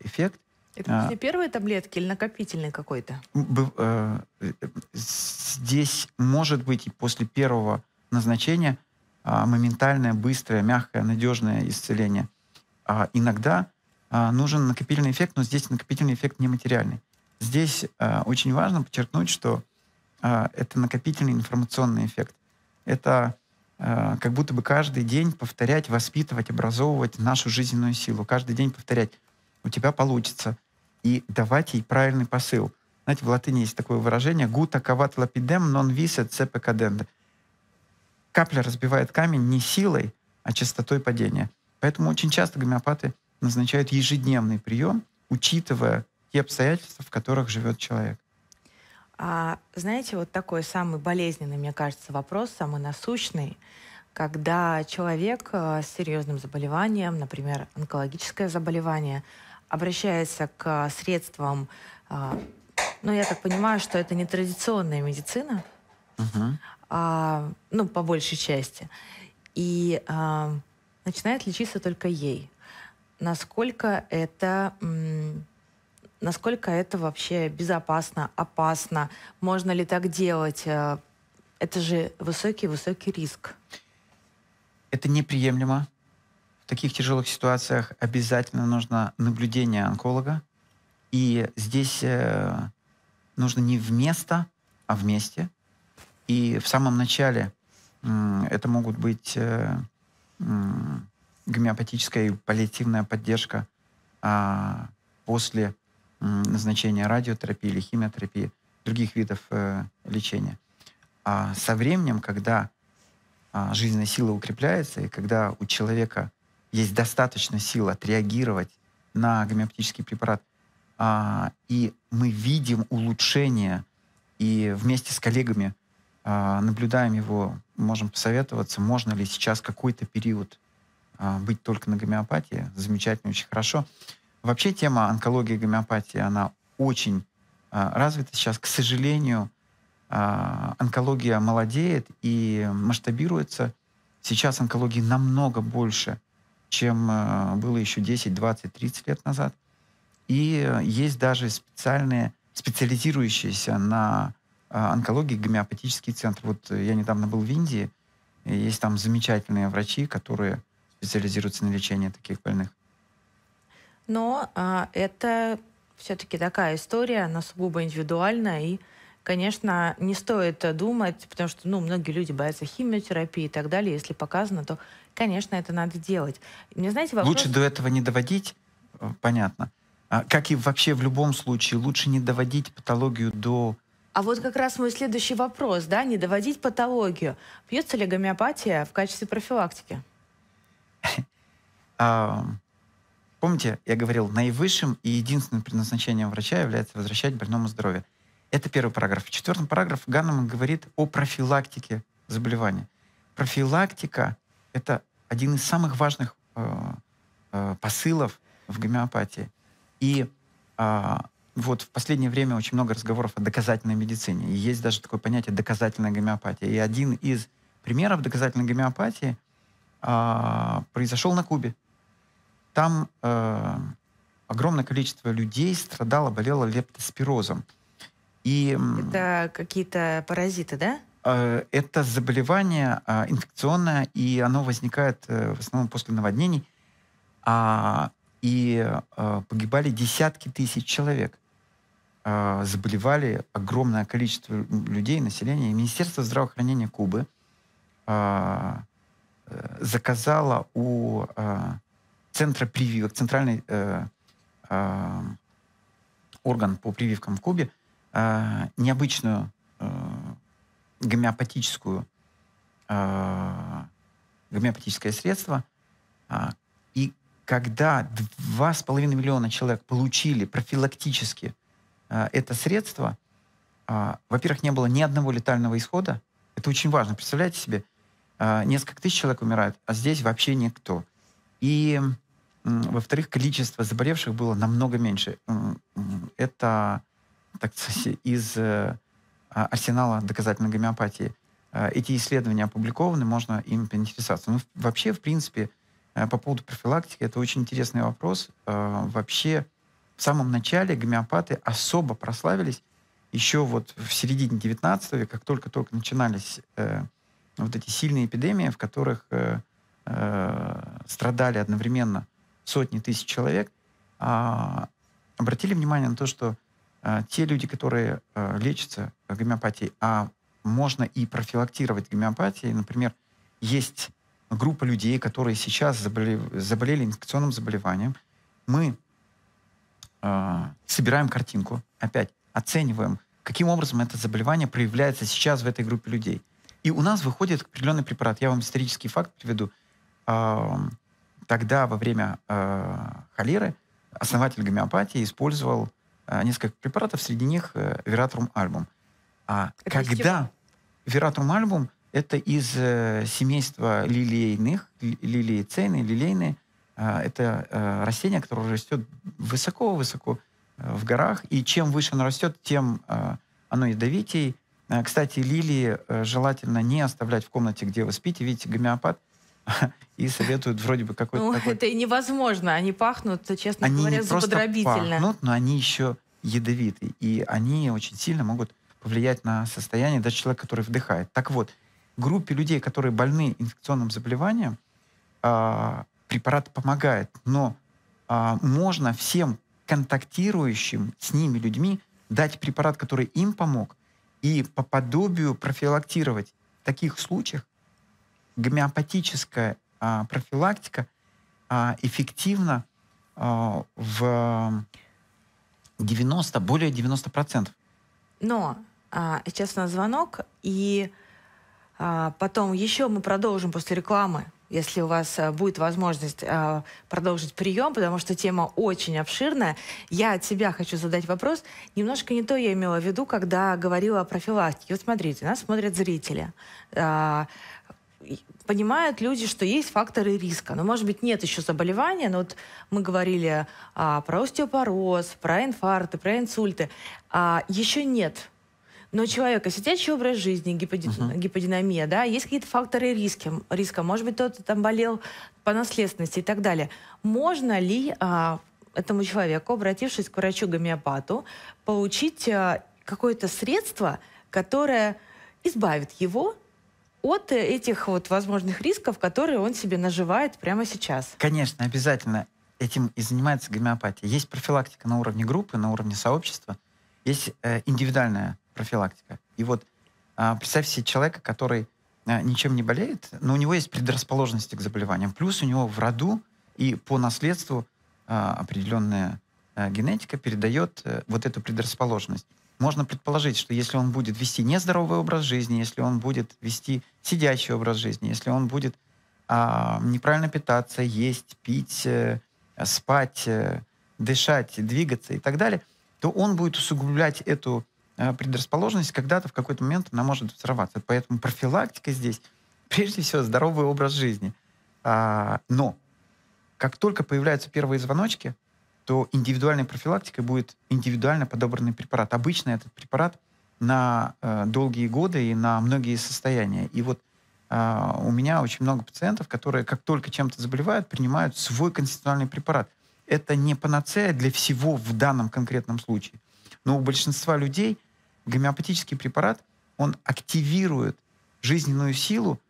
эффект. Это после первой таблетки или накопительный какой-то? Здесь может быть и после первого назначения моментальное, быстрое, мягкое, надежное исцеление. Иногда нужен накопительный эффект, но здесь накопительный эффект нематериальный. Здесь очень важно подчеркнуть, что это накопительный информационный эффект. Это как будто бы каждый день повторять, воспитывать, образовывать нашу жизненную силу. Каждый день повторять «у тебя получится» и давать ей правильный посыл. Знаете, в латыни есть такое выражение «гута кават лапидем нон висет цепекаденда». Капля разбивает камень не силой, а частотой падения. Поэтому очень часто гомеопаты назначают ежедневный прием, учитывая обстоятельства, в которых живет человек. Знаете, вот такой самый болезненный, мне кажется, вопрос, самый насущный, когда человек с серьезным заболеванием, например, онкологическое заболевание, обращается к средствам, я так понимаю, что это нетрадиционная медицина, по большей части, и начинает лечиться только ей. Насколько это вообще безопасно, опасно? Можно ли так делать? Это же высокий-высокий риск. Это неприемлемо. В таких тяжелых ситуациях обязательно нужно наблюдение онколога. И здесь нужно не вместо, а вместе. И в самом начале это могут быть гомеопатическая и паллиативная поддержка после назначения радиотерапии или химиотерапии, других видов лечения. А со временем, когда жизненная сила укрепляется, и когда у человека есть достаточно сил отреагировать на гомеопатический препарат, и мы видим улучшение, и вместе с коллегами наблюдаем его, можем посоветоваться, можно ли сейчас какой-то период быть только на гомеопатии, замечательно, очень хорошо. Вообще тема онкологии и гомеопатии, она очень развита сейчас. К сожалению, онкология молодеет и масштабируется. Сейчас онкологии намного больше, чем было еще 10, 20, 30 лет назад. И есть даже специализирующиеся на онкологии гомеопатические центры. Вот я недавно был в Индии, и есть там замечательные врачи, которые специализируются на лечении таких больных. Но это все-таки такая история, она сугубо индивидуальная. И, конечно, не стоит думать, потому что многие люди боятся химиотерапии и так далее. Если показано, то, конечно, это надо делать. Мне, знаете, вопрос... Лучше до этого не доводить, понятно. Как и вообще в любом случае, лучше не доводить патологию до... А вот как раз мой следующий вопрос, да, не доводить патологию. Пьется ли гомеопатия в качестве профилактики? Помните, я говорил, наивысшим и единственным предназначением врача является возвращать больному здоровье. Это первый параграф. В четвертом параграфе Ганеман говорит о профилактике заболевания. Профилактика — это один из самых важных посылов в гомеопатии. И в последнее время очень много разговоров о доказательной медицине. И есть даже такое понятие «доказательная гомеопатия». И один из примеров доказательной гомеопатии произошел на Кубе. Там огромное количество людей страдало, болело лептоспирозом. И, это какие-то паразиты, да? Это заболевание инфекционное, и оно возникает в основном после наводнений. Погибали десятки тысяч человек. Заболевали огромное количество людей, населения. И Министерство здравоохранения Кубы заказало у центра прививок, центральный орган по прививкам в Кубе, необычную гомеопатическое средство. И когда 2,5 миллиона человек получили профилактически это средство, во-первых, не было ни одного летального исхода. Это очень важно. Представляете себе, несколько тысяч человек умирает, а здесь вообще никто. И, во-вторых, количество заболевших было намного меньше. Это, так сказать, из арсенала доказательной гомеопатии. Эти исследования опубликованы, можно им поинтересоваться. Ну, вообще, в принципе, по поводу профилактики, это очень интересный вопрос. Вообще, в самом начале гомеопаты особо прославились еще вот в середине 19 века, как только-только начинались вот эти сильные эпидемии, в которых страдали одновременно сотни тысяч человек, обратили внимание на то, что те люди, которые лечатся гомеопатией, а можно и профилактировать гомеопатией. Например, есть группа людей, которые сейчас заболели инфекционным заболеванием. Мы собираем картинку, опять оцениваем, каким образом это заболевание проявляется сейчас в этой группе людей. И у нас выходит определенный препарат. Я вам исторический факт приведу. Тогда, во время холеры, основатель гомеопатии использовал несколько препаратов, среди них вератрум-альбум. Когда вератрум-альбум — это из семейства лилейных, лилиецейные, лилейные. Это растение, которое растет высоко-высоко в горах, и чем выше оно растет, тем оно ядовитей. Кстати, лилии желательно не оставлять в комнате, где вы спите. Видите, гомеопат и советуют вроде бы какой-то... Ну, такой... это и невозможно. Они пахнут, честно говоря, заподробительно. Они не просто пахнут, но они еще ядовиты. И они очень сильно могут повлиять на состояние даже человека, который вдыхает. Так вот, группе людей, которые больны инфекционным заболеванием, препарат помогает. Но можно всем контактирующим с ними людьми дать препарат, который им помог, и по подобию профилактировать. В таких случаях гомеопатическая профилактика эффективна в 90, более 90%. Но сейчас у нас звонок, и потом еще мы продолжим после рекламы, если у вас будет возможность продолжить прием, потому что тема очень обширная. Я от себя хочу задать вопрос. Немножко не то я имела в виду, когда говорила о профилактике. Вот смотрите, нас смотрят зрители. Понимают люди, что есть факторы риска. Но, может быть, нет еще заболевания, но вот мы говорили про остеопороз, про инфаркты, про инсульты. Еще нет. Но у человека сидячий образ жизни, гиподинамия, да, есть какие-то факторы риска. Может быть, кто-то там болел по наследственности и так далее. Можно ли этому человеку, обратившись к врачу-гомеопату, получить какое-то средство, которое избавит его от этих вот возможных рисков, которые он себе наживает прямо сейчас? Конечно, обязательно. Этим и занимается гомеопатия. Есть профилактика на уровне группы, на уровне сообщества. Есть индивидуальная профилактика. И вот представьте себе человека, который ничем не болеет, но у него есть предрасположенности к заболеваниям. Плюс у него в роду и по наследству определенная генетика передает вот эту предрасположенность. Можно предположить, что если он будет вести нездоровый образ жизни, если он будет вести сидячий образ жизни, если он будет неправильно питаться, есть, пить, спать, дышать, двигаться и так далее, то он будет усугублять эту предрасположенность, когда-то в какой-то момент она может взорваться. Поэтому профилактика здесь, прежде всего, здоровый образ жизни. Но как только появляются первые звоночки, то индивидуальной профилактикой будет индивидуально подобранный препарат. Обычно этот препарат на долгие годы и на многие состояния. И вот у меня очень много пациентов, которые, как только чем-то заболевают, принимают свой конституциональный препарат. Это не панацея для всего в данном конкретном случае. Но у большинства людей гомеопатический препарат, он активирует жизненную силу,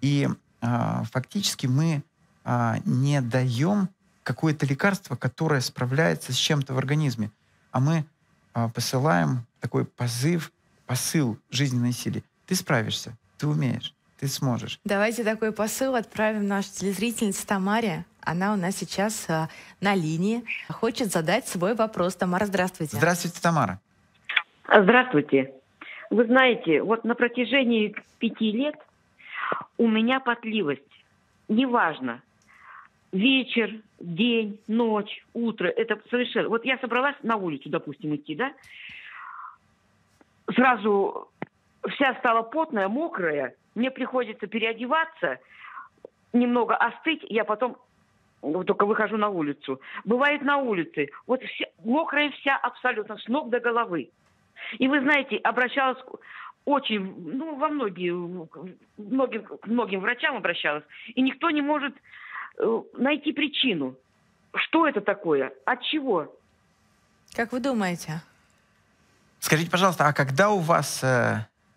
и фактически мы не даем какое-то лекарство, которое справляется с чем-то в организме, а мы посылаем такой посыл жизненной силе. Ты справишься, ты умеешь, ты сможешь. Давайте такой посыл отправим нашу телезрительницу Тамаре. Она у нас сейчас на линии. Хочет задать свой вопрос. Тамара, здравствуйте. Здравствуйте, Тамара. Здравствуйте. Вы знаете, вот на протяжении 5 лет у меня потливость. Неважно, вечер, день, ночь, утро. Это совершенно... Вот я собралась на улицу, допустим, идти, да? Сразу вся стала потная, мокрая. Мне приходится переодеваться, немного остыть. Я потом только выхожу на улицу. Бывает на улице. Вот вся, мокрая вся абсолютно, с ног до головы. И вы знаете, обращалась очень, ну, к многим врачам обращалась. И никто не может найти причину. Что это такое? От чего? Как вы думаете? Скажите, пожалуйста, а когда у вас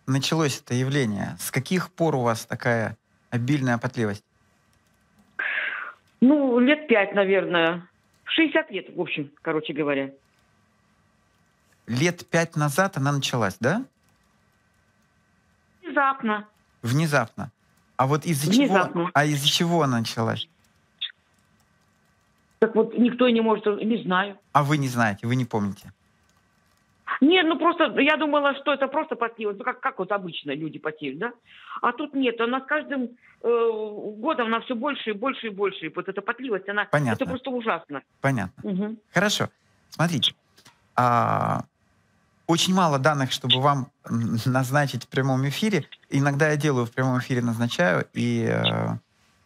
началось это явление? С каких пор у вас такая обильная потливость? Ну, лет 5, наверное. 60 лет, в общем, короче говоря. Лет 5 назад она началась, да? Внезапно. Внезапно. А вот из-за чего? А из-за чего она началась? Так вот, никто не может, не знаю. А вы не знаете, вы не помните? Нет, ну просто, я думала, что это просто потливость, ну как вот обычно люди потеют, да? А тут нет, она с каждым годом, она все больше и больше и больше. И вот эта потливость, она... Понятно. Это просто ужасно. Понятно. Угу. Хорошо. Смотрите, очень мало данных, чтобы вам назначить в прямом эфире. Иногда я делаю в прямом эфире, назначаю, и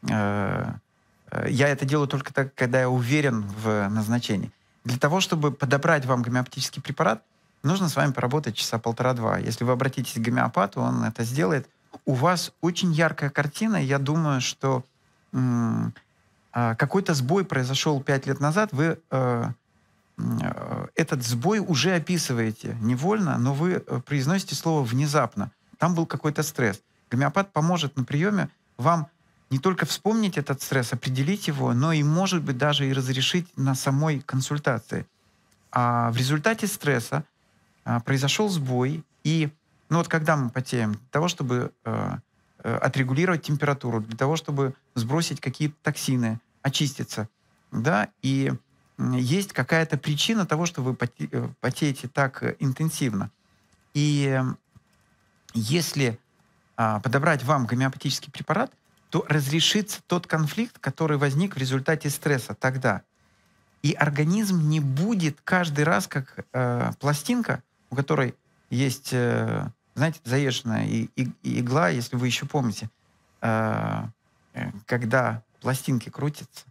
я это делаю только так, когда я уверен в назначении. Для того, чтобы подобрать вам гомеопатический препарат, нужно с вами поработать часа 1,5-2. Если вы обратитесь к гомеопату, он это сделает. У вас очень яркая картина. Я думаю, что какой-то сбой произошел 5 лет назад. Вы этот сбой уже описываете невольно, но вы произносите слово «внезапно». Там был какой-то стресс. Гомеопат поможет на приеме вам не только вспомнить этот стресс, определить его, но и, может быть, даже и разрешить на самой консультации. А в результате стресса произошел сбой, и ну вот когда мы потеем, для того, чтобы отрегулировать температуру, для того, чтобы сбросить какие-то токсины, очиститься, да, и есть какая-то причина того, что вы потеете так интенсивно. И если подобрать вам гомеопатический препарат, то разрешится тот конфликт, который возник в результате стресса тогда. И организм не будет каждый раз как пластинка, у которой есть, знаете, заезженная игла, если вы еще помните, когда пластинки крутятся,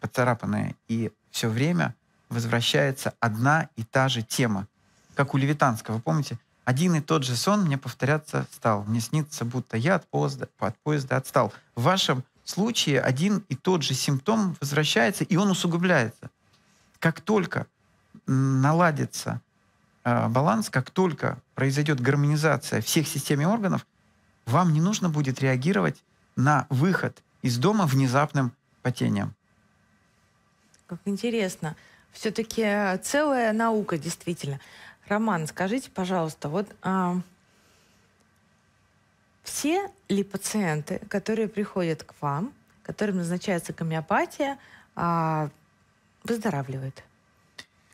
поцарапанные, и все время возвращается одна и та же тема. Как у Левитанского, помните? Один и тот же сон мне повторяться стал. Мне снится, будто я от поезда отстал. В вашем случае один и тот же симптом возвращается, и он усугубляется. Как только наладится баланс, как только произойдет гармонизация всех систем и органов, вам не нужно будет реагировать на выход из дома внезапным потением. Как интересно. Все-таки целая наука, действительно. Роман, скажите, пожалуйста, вот все ли пациенты, которые приходят к вам, которым назначается гомеопатия, выздоравливает?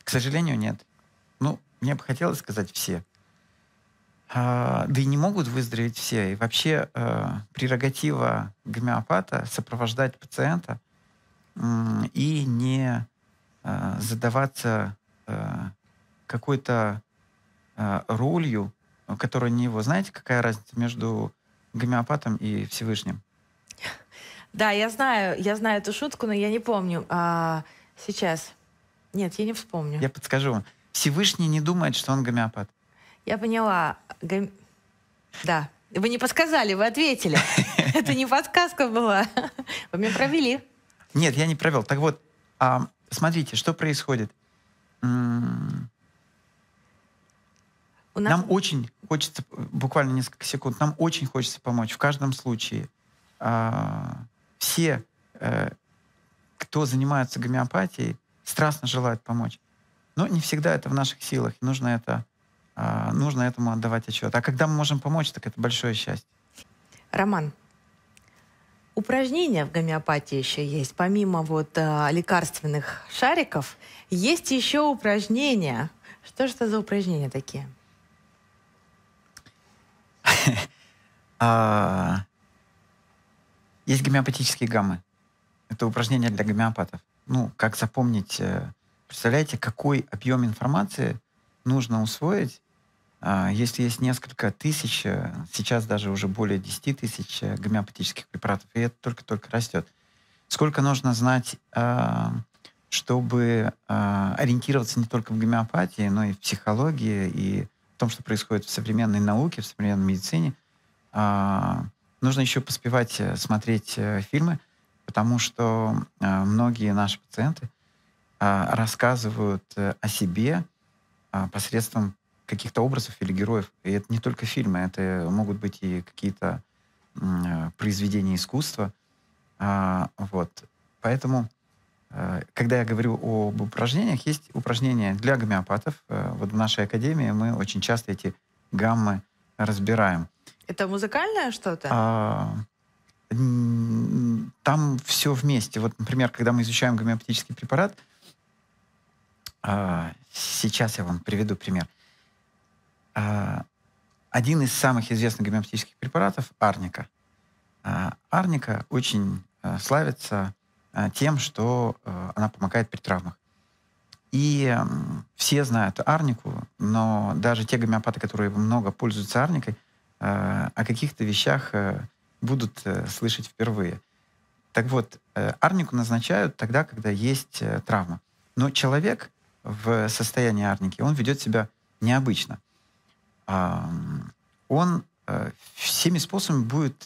К сожалению, нет. Ну, мне бы хотелось сказать все. Да и не могут выздороветь все. И вообще прерогатива гомеопата — сопровождать пациента и не задаваться какой-то ролью, которая не его. Знаете, какая разница между гомеопатом и Всевышним? Да, я знаю эту шутку, но я не помню. Сейчас. Нет, я не вспомню. Я подскажу вам. Всевышний не думает, что он гомеопат. Я поняла. Да. Вы не подсказали, вы ответили. Это не подсказка была. Вы меня провели. Нет, я не провел. Так вот, смотрите, что происходит. Нам очень хочется, буквально несколько секунд, нам очень хочется помочь. В каждом случае все, кто занимается гомеопатией, страстно желают помочь. Но не всегда это в наших силах. Нужно это... нужно этому отдавать отчет. А когда мы можем помочь, так это большое счастье. Роман, упражнения в гомеопатии еще есть. Помимо вот лекарственных шариков, есть еще упражнения. Что же это за упражнения такие? Есть гомеопатические гаммы. Это упражнения для гомеопатов. Ну, как запомнить, представляете, какой объем информации нужно усвоить, если есть несколько тысяч, сейчас даже уже более 10 тысяч гомеопатических препаратов, и это только-только растет. Сколько нужно знать, чтобы ориентироваться не только в гомеопатии, но и в психологии, и в том, что происходит в современной науке, в современной медицине. Нужно еще поспевать смотреть фильмы, потому что многие наши пациенты рассказывают о себе посредством каких-то образов или героев. И это не только фильмы, это могут быть и какие-то произведения искусства. Вот. Поэтому, когда я говорю об упражнениях, есть упражнения для гомеопатов. Вот в нашей академии мы очень часто эти гаммы разбираем. Это музыкальное что-то? Там все вместе. Вот, например, когда мы изучаем гомеопатический препарат, сейчас я вам приведу пример. Один из самых известных гомеопатических препаратов — арника. Арника очень славится тем, что она помогает при травмах. И все знают арнику, но даже те гомеопаты, которые много пользуются арникой, о каких-то вещах будут слышать впервые. Так вот, арнику назначают тогда, когда есть травма. Но человек в состоянии арники, он ведет себя необычно. Он всеми способами будет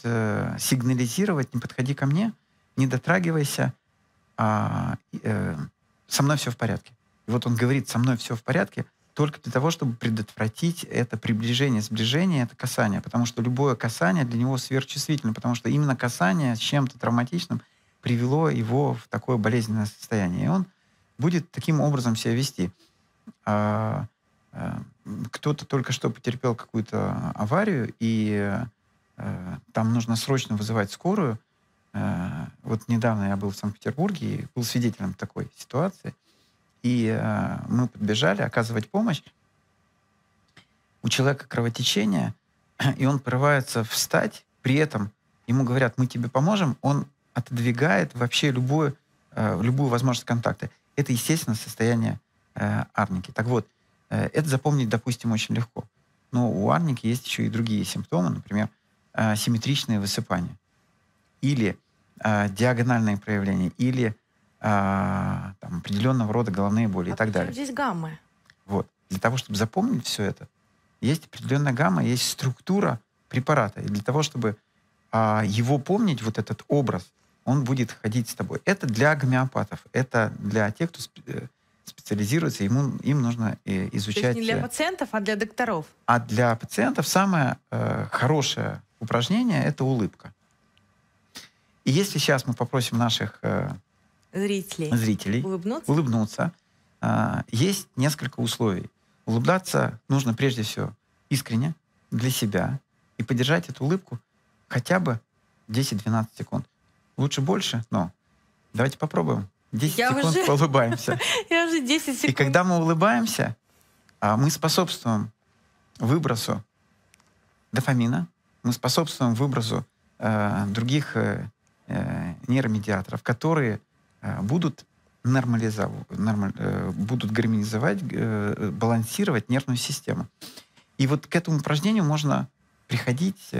сигнализировать: не подходи ко мне, не дотрагивайся, со мной все в порядке. И вот он говорит: со мной все в порядке, только для того, чтобы предотвратить это приближение, сближение, это касание. Потому что любое касание для него сверхчувствительно, потому что именно касание с чем-то травматичным привело его в такое болезненное состояние. И он будет таким образом себя вести. Кто-то только что потерпел какую-то аварию, и там нужно срочно вызывать скорую. Вот недавно я был в Санкт-Петербурге и был свидетелем такой ситуации. И мы подбежали оказывать помощь. У человека кровотечение, и он порывается встать. При этом ему говорят: мы тебе поможем. Он отодвигает вообще любую возможность контакта. Это, естественно, состояние арники. Так вот, это запомнить, допустим, очень легко. Но у арники есть еще и другие симптомы, например, симметричные высыпания или диагональные проявления, или там, определенного рода головные боли, и так далее. Здесь гаммы. Вот. Для того, чтобы запомнить все это, есть определенная гамма, есть структура препарата. И для того, чтобы его помнить, вот этот образ, он будет ходить с тобой. Это для гомеопатов, это для тех, кто специализируется, им нужно изучать... То есть не для пациентов, а для докторов? А для пациентов самое хорошее упражнение — это улыбка. И если сейчас мы попросим наших зрителей улыбнуться, есть несколько условий. Улыбаться нужно прежде всего искренне, для себя, и подержать эту улыбку хотя бы 10-12 секунд. Лучше больше, но давайте попробуем. 10 секунд улыбаемся. Я уже 10 секунд. И когда мы улыбаемся, мы способствуем выбросу дофамина, мы способствуем выбросу других нейромедиаторов, которые будут гармонизовать, балансировать нервную систему. И вот к этому упражнению можно приходить,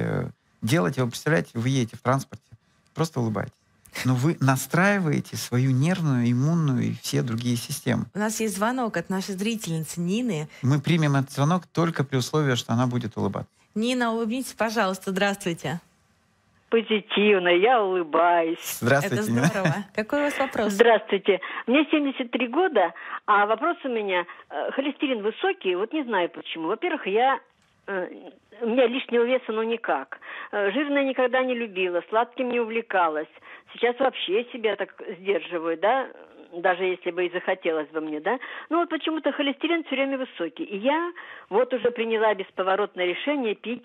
делать его. Представляете, вы едете в транспорте, просто улыбайтесь. но вы настраиваете свою нервную, иммунную и все другие системы. У нас есть звонок от нашей зрительницы Нины. Мы примем этот звонок только при условии, что она будет улыбаться. Нина, улыбнитесь, пожалуйста. Здравствуйте. Позитивно, я улыбаюсь. Здравствуйте. Это здорово. Какой у вас вопрос? Здравствуйте. Мне 73 года, а вопрос у меня. Холестерин высокий, вот не знаю почему. Во-первых, у меня лишнего веса, но никак. Жирное никогда не любила, сладким не увлекалась. Сейчас вообще себя так сдерживаю, да? Даже если бы и захотелось бы мне, да? Ну вот почему-то холестерин все время высокий. И я вот уже приняла бесповоротное решение пить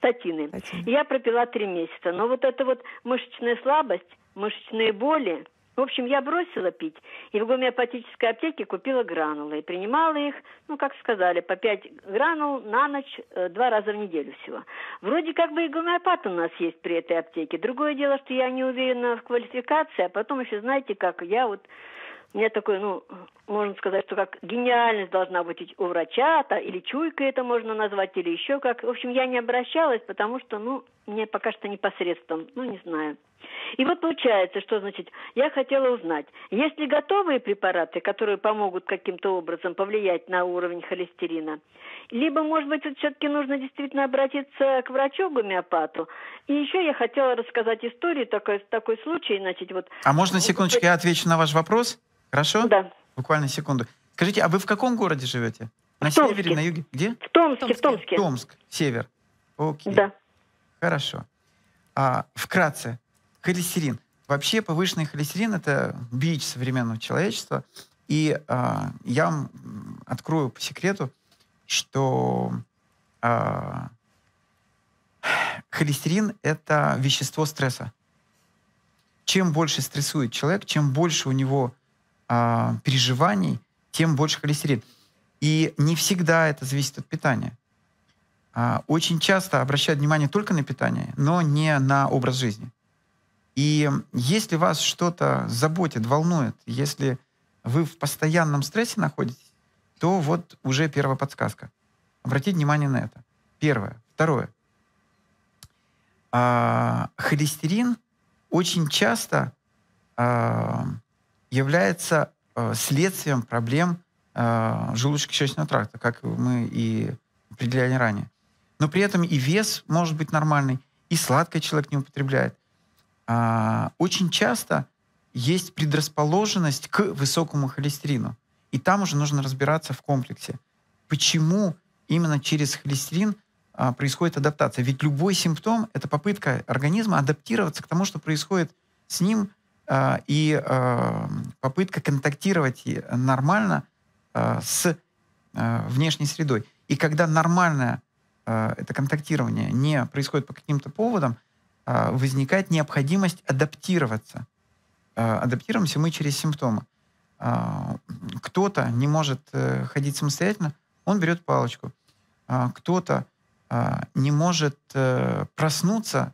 статины. Я пропила 3 месяца. Но вот эта вот мышечная слабость, мышечные боли. В общем, я бросила пить. И в гомеопатической аптеке купила гранулы. И принимала их, ну как сказали, по 5 гранул на ночь 2 раза в неделю всего. Вроде как бы и гомеопат у нас есть при этой аптеке. Другое дело, что я не уверена в квалификации. А потом еще, знаете, как я вот... У меня такой, ну, можно сказать, что как гениальность должна быть у врача-то, или чуйка это можно назвать, или еще как. В общем, я не обращалась, потому что, ну, мне пока что непосредством, ну, не знаю. И вот получается, что, значит, я хотела узнать, есть ли готовые препараты, которые помогут каким-то образом повлиять на уровень холестерина, либо, может быть, вот все-таки нужно действительно обратиться к врачу-гомеопату. И еще я хотела рассказать историю, такой случай, значит, вот... А можно, секундочку, я отвечу на ваш вопрос? Хорошо? Да. Буквально секунду. Скажите, а вы в каком городе живете? На севере, на юге? Где? В Томске, в Томске. Томск, север. Окей. Да. Хорошо. Вкратце, холестерин. Вообще повышенный холестерин – это бич современного человечества. И я вам открою по секрету, что холестерин – это вещество стресса. Чем больше стрессует человек, чем больше у него переживаний, тем больше холестерин. И не всегда это зависит от питания. Очень часто обращают внимание только на питание, но не на образ жизни. И если вас что-то заботит, волнует, если вы в постоянном стрессе находитесь, то вот уже первая подсказка. Обратите внимание на это. Первое. Второе. Холестерин очень часто... является следствием проблем желудочно-кишечного тракта, как мы и определяли ранее. Но при этом и вес может быть нормальный, и сладкое человек не употребляет. Очень часто есть предрасположенность к высокому холестерину. И там уже нужно разбираться в комплексе. Почему именно через холестерин происходит адаптация? Ведь любой симптом — это попытка организма адаптироваться к тому, что происходит с ним, и попытка контактировать нормально с внешней средой. И когда нормальное это контактирование не происходит по каким-то поводам, возникает необходимость адаптироваться. Адаптируемся мы через симптомы. Кто-то не может ходить самостоятельно, он берет палочку. Кто-то не может проснуться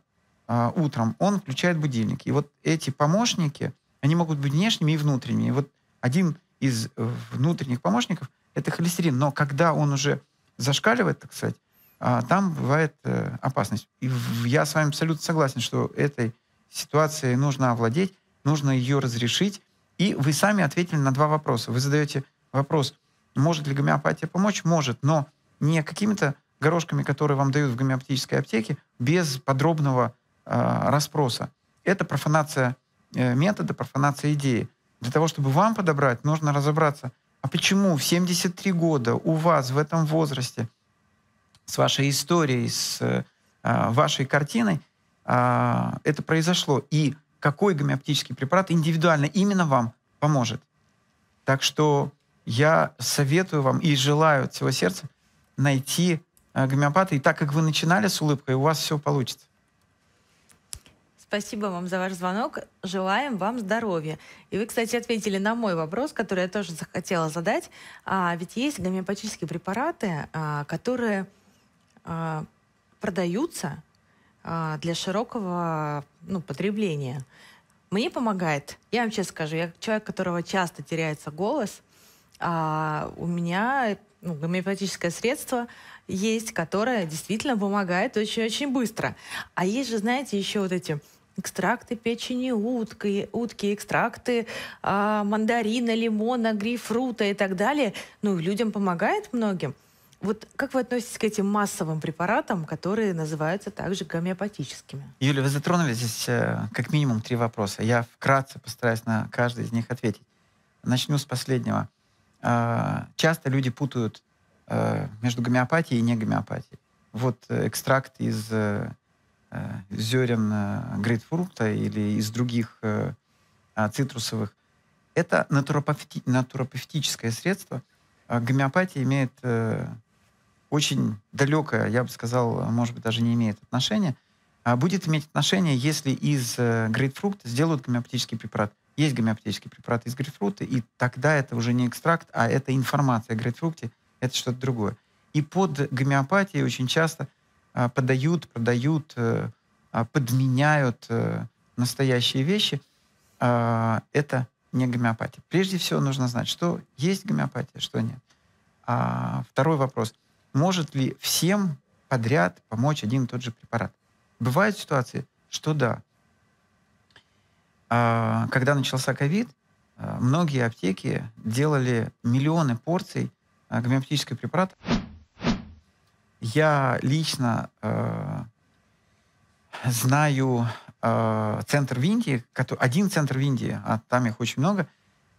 утром, он включает будильник. И вот эти помощники, они могут быть внешними и внутренними. И вот один из внутренних помощников — это холестерин. Но когда он уже зашкаливает, так сказать, там бывает опасность. И я с вами абсолютно согласен, что этой ситуацией нужно овладеть, нужно ее разрешить. И вы сами ответили на 2 вопроса. Вы задаете вопрос, может ли гомеопатия помочь? Может, но не какими-то горошками, которые вам дают в гомеопатической аптеке, без подробного расспроса. Это профанация метода, профанация идеи. Для того, чтобы вам подобрать, нужно разобраться, а почему в 73 года у вас в этом возрасте с вашей историей, с вашей картиной это произошло, и какой гомеопатический препарат индивидуально именно вам поможет. Так что я советую вам и желаю от всего сердца найти гомеопата. И так как вы начинали с улыбкой, у вас все получится. Спасибо вам за ваш звонок. Желаем вам здоровья. И вы, кстати, ответили на мой вопрос, который я тоже захотела задать. Ведь есть гомеопатические препараты, которые продаются для широкого потребления. Мне помогает, я вам честно скажу, я человек, у которого часто теряется голос, у меня гомеопатическое средство есть, которое действительно помогает очень-очень быстро. А есть же, знаете, еще вот эти экстракты печени утки, экстракты мандарина, лимона, грейпфрута и так далее. Ну, людям помогает многим. Вот как вы относитесь к этим массовым препаратам, которые называются также гомеопатическими? Юля, вы затронули здесь как минимум 3 вопроса. Я вкратце постараюсь на каждый из них ответить. Начну с последнего. Часто люди путают между гомеопатией и не гомеопатией. Вот экстракт из зерен грейпфрута или из других цитрусовых. Это натуропатическое средство. Гомеопатия имеет очень далекое, я бы сказал, может быть, даже не имеет отношения. Будет иметь отношение, если из грейпфрута сделают гомеопатический препарат. Есть гомеопатический препарат из грейпфрута, и тогда это уже не экстракт, а это информация о грейпфруте, это что-то другое. И под гомеопатией очень часто подают, продают, подменяют настоящие вещи. Это не гомеопатия. Прежде всего нужно знать, что есть гомеопатия, что нет. Второй вопрос. Может ли всем подряд помочь один и тот же препарат? Бывают ситуации, что да. Когда начался ковид, многие аптеки делали миллионы порций гомеопатического препарата. Я лично знаю центр в Индии, один центр в Индии, а там их очень много.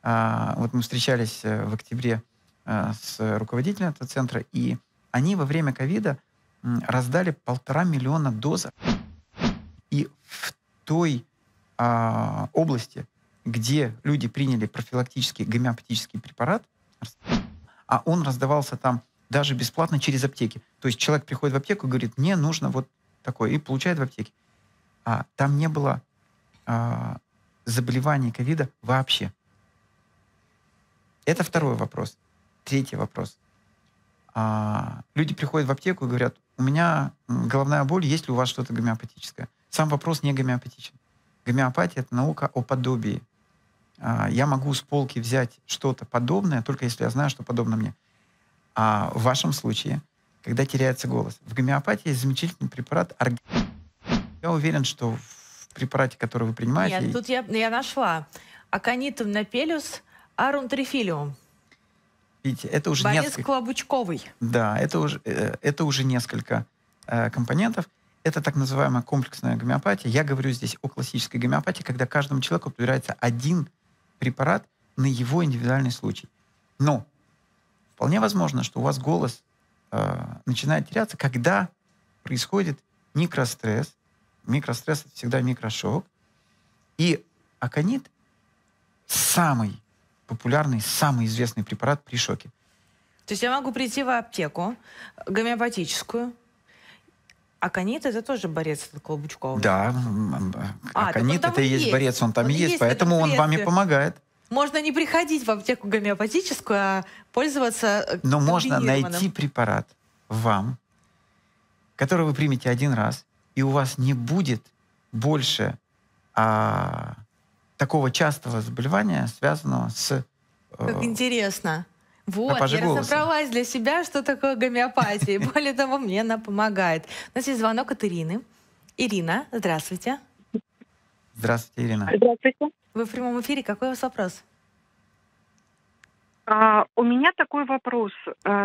Вот мы встречались в октябре с руководителем этого центра, и они во время ковида раздали 1,5 миллиона доз. И в той области, где люди приняли профилактический гомеопатический препарат, а он раздавался там даже бесплатно через аптеки. То есть человек приходит в аптеку и говорит, мне нужно вот такое, и получает в аптеке. А там не было заболеваний ковида вообще. Это второй вопрос. Третий вопрос. Люди приходят в аптеку и говорят, у меня головная боль, есть ли у вас что-то гомеопатическое? Сам вопрос не гомеопатичен. Гомеопатия — это наука о подобии. Я могу с полки взять что-то подобное, только если я знаю, что подобно мне. А в вашем случае, когда теряется голос. В гомеопатии есть замечательный препарат «Органон». Я уверен, что в препарате, который вы принимаете... Нет, тут я нашла. Аконитум напелис, арунтрифилиум. Видите, это уже Борис несколько... Клобучковый. Да, это уже несколько компонентов. Это так называемая комплексная гомеопатия. Я говорю здесь о классической гомеопатии, когда каждому человеку подбирается один препарат на его индивидуальный случай. Но вполне возможно, что у вас голос начинает теряться, когда происходит микростресс. Микростресс — это всегда микрошок. И аконит — самый популярный, самый известный препарат при шоке. То есть я могу прийти в аптеку гомеопатическую. Аконит — это тоже борец Клобучкова. Да, аконит — это и есть борец, он там и есть, поэтому он вам и помогает. Можно не приходить в аптеку гомеопатическую, а пользоваться... Но можно найти препарат вам, который вы примете один раз, и у вас не будет больше такого частого заболевания, связанного с... Как интересно. Вот, я разобралась для себя, что такое гомеопатия. Более того, мне она помогает. У нас есть звонок от Ирины. Ирина, здравствуйте. Здравствуйте, Ирина. Здравствуйте. Вы в прямом эфире. Какой у вас вопрос? У меня такой вопрос.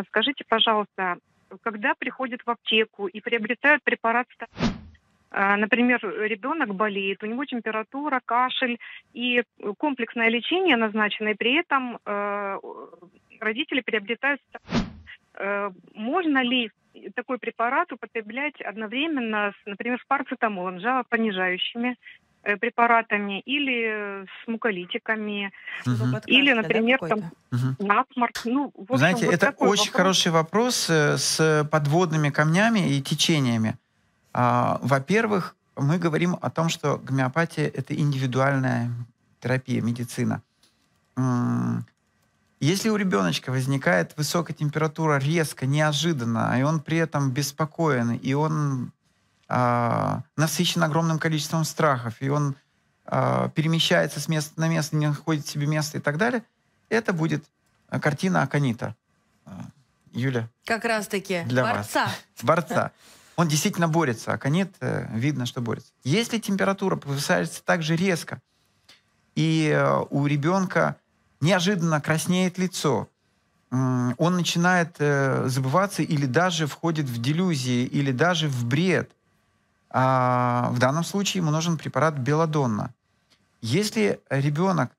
Скажите, пожалуйста, когда приходят в аптеку и приобретают препарат, например, ребенок болеет, у него температура, кашель, и комплексное лечение назначено, и при этом родители приобретают... Можно ли такой препарат употреблять одновременно, например, с парацетамолом, жалопонижающими препаратами, или с муколитиками, или, например, да, там, насморк. Ну, общем, знаете, вот это очень вопрос. Хороший вопрос с подводными камнями и течениями. Во-первых, мы говорим о том, что гомеопатия — это индивидуальная терапия, медицина. Если у ребеночка возникает высокая температура резко, неожиданно, и он при этом беспокоен, и он... насыщен огромным количеством страхов, и он перемещается с места на место, не находит себе места и так далее, это будет картина аконита. Юля. Как раз-таки. Борца. Борца. Он действительно борется, аконит, видно, что борется. Если температура повышается так же резко, и у ребенка неожиданно краснеет лицо, он начинает забываться или даже входит в делюзии, или даже в бред, в данном случае ему нужен препарат Беладонна. Если ребенок,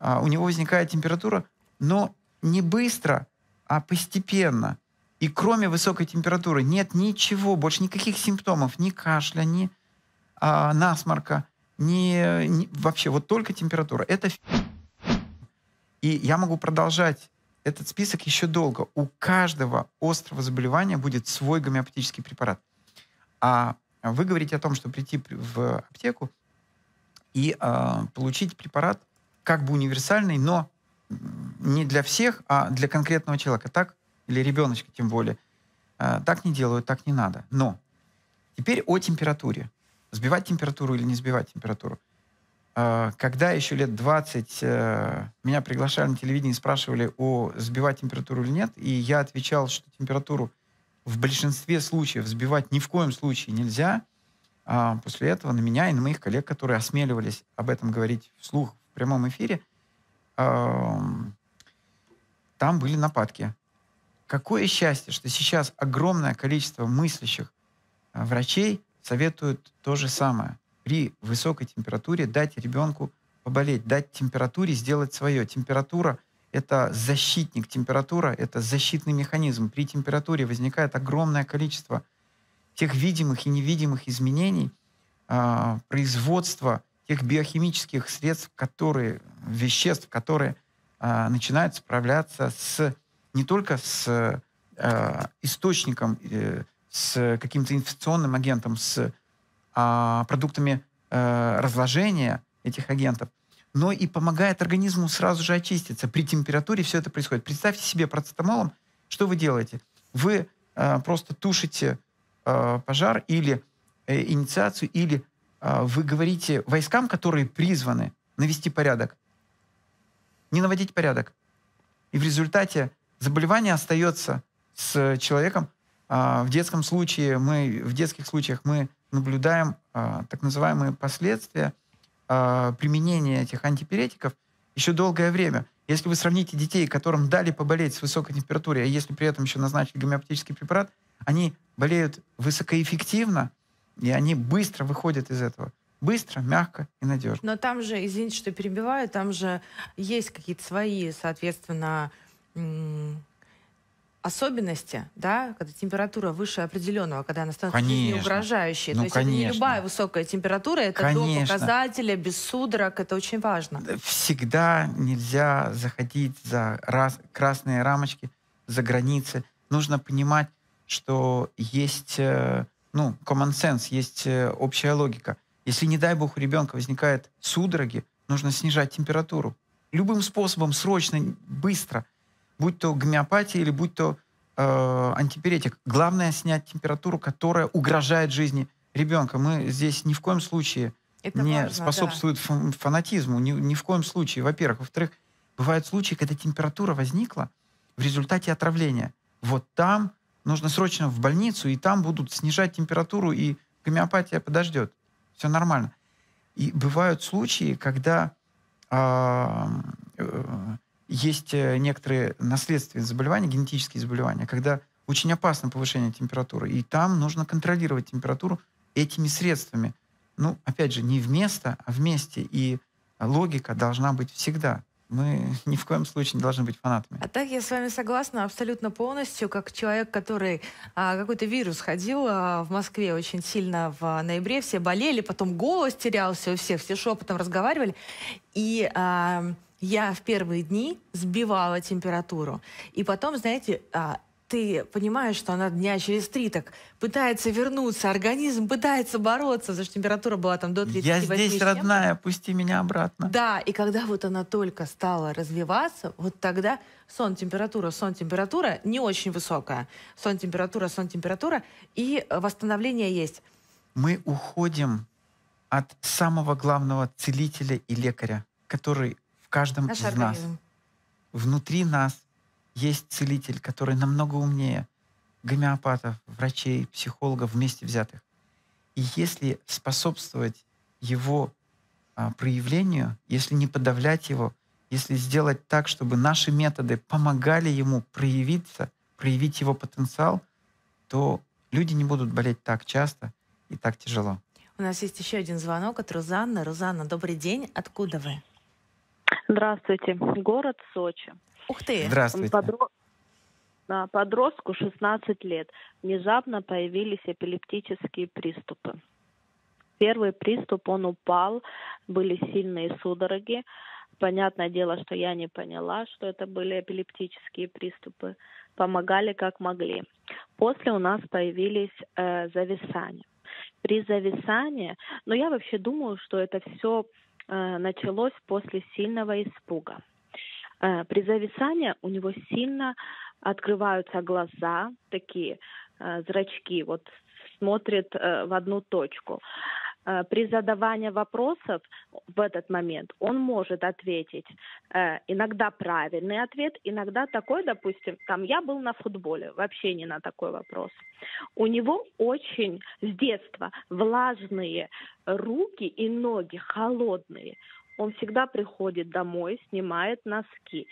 у него возникает температура, но не быстро, а постепенно, и кроме высокой температуры нет ничего, больше никаких симптомов, ни кашля, ни насморка, ни вообще, вот только температура. Это и я могу продолжать этот список еще долго. У каждого острого заболевания будет свой гомеопатический препарат. А вы говорите о том, что прийти в аптеку и получить препарат как бы универсальный, но не для всех, а для конкретного человека. Так, или ребеночка тем более. Так не делают, так не надо. Но теперь о температуре. Сбивать температуру или не сбивать температуру. Когда еще лет 20 меня приглашали на телевидение и спрашивали, сбивать температуру или нет, и я отвечал, что температуру в большинстве случаев сбивать ни в коем случае нельзя. После этого на меня и на моих коллег, которые осмеливались об этом говорить вслух в прямом эфире, там были нападки. Какое счастье, что сейчас огромное количество мыслящих врачей советуют то же самое. При высокой температуре дать ребенку поболеть, дать температуре сделать свое. Температура — это защитник, температура — это защитный механизм. При температуре возникает огромное количество тех видимых и невидимых изменений, производства тех биохимических средств, веществ, которые начинают справляться не только с источником, с каким-то инфекционным агентом, с продуктами разложения этих агентов, но и помогает организму сразу же очиститься. При температуре все это происходит. Представьте себе парацетамолом, что вы делаете. Вы просто тушите пожар или инициацию, или вы говорите войскам, которые призваны навести порядок, не наводить порядок. И в результате заболевание остается с человеком. В детских случаях мы наблюдаем так называемые последствия применения этих антипиретиков еще долгое время. Если вы сравните детей, которым дали поболеть с высокой температурой, а если при этом еще назначили гомеопатический препарат, они болеют высокоэффективно, и они быстро выходят из этого. Быстро, мягко и надежно. Но там же, извините, что перебиваю, там же есть какие-то свои, соответственно, особенности, да, когда температура выше определенного, когда она становится неугрожающей. Ну, то есть это не любая высокая температура, это до показателя, без судорог, это очень важно. Всегда нельзя заходить за красные рамочки, за границы. Нужно понимать, что есть, ну, common sense, есть общая логика. Если, не дай бог, у ребенка возникают судороги, нужно снижать температуру. Любым способом, срочно, быстро. Будь то гомеопатия или будь то антипиретик. Главное — снять температуру, которая угрожает жизни ребенка. Мы здесь ни в коем случае способствует фанатизму. Ни в коем случае, во-первых. Во-вторых, бывают случаи, когда температура возникла в результате отравления. Вот там нужно срочно в больницу, и там будут снижать температуру, и гомеопатия подождет. Все нормально. И бывают случаи, когда есть некоторые наследственные заболевания, генетические заболевания, когда очень опасно повышение температуры, и там нужно контролировать температуру этими средствами. Ну, опять же, не вместо, а вместе. И логика должна быть всегда. Мы ни в коем случае не должны быть фанатами. А так я с вами согласна абсолютно полностью, как человек, который какой-то вирус ходил в Москве очень сильно в ноябре, все болели, потом голос терялся у всех, все шепотом разговаривали. И я в первые дни сбивала температуру. И потом, знаете, ты понимаешь, что она дня через 3 так пытается вернуться, организм пытается бороться, потому что температура была там до 38. Я здесь, родная, пусти меня обратно. Да, и когда вот она только стала развиваться, вот тогда сон-температура не очень высокая. Сон-температура, и восстановление есть. Мы уходим от самого главного целителя и лекаря, который каждом из нас. Внутри нас есть целитель, который намного умнее, гомеопатов, врачей, психологов вместе взятых. И если способствовать его проявлению, если не подавлять его, если сделать так, чтобы наши методы помогали ему проявиться, проявить его потенциал, то люди не будут болеть так часто и так тяжело. У нас есть еще один звонок от Рузанны. Рузанна, добрый день. Откуда вы? Здравствуйте. Город Сочи. Ух ты! Здравствуйте. Подростку 16 лет. Внезапно появились эпилептические приступы. Первый приступ, он упал, были сильные судороги. Понятное дело, что я не поняла, что это были эпилептические приступы. Помогали как могли. После у нас появились зависания. При зависании, но я вообще думаю, что это все началось после сильного испуга. При зависании у него сильно открываются глаза, такие зрачки, вот смотрит в одну точку. При задавании вопросов в этот момент он может ответить иногда правильный ответ, иногда такой, допустим, там я был на футболе, вообще не на такой вопрос. У него очень с детства влажные руки и ноги, холодные. Он всегда приходит домой, снимает носки,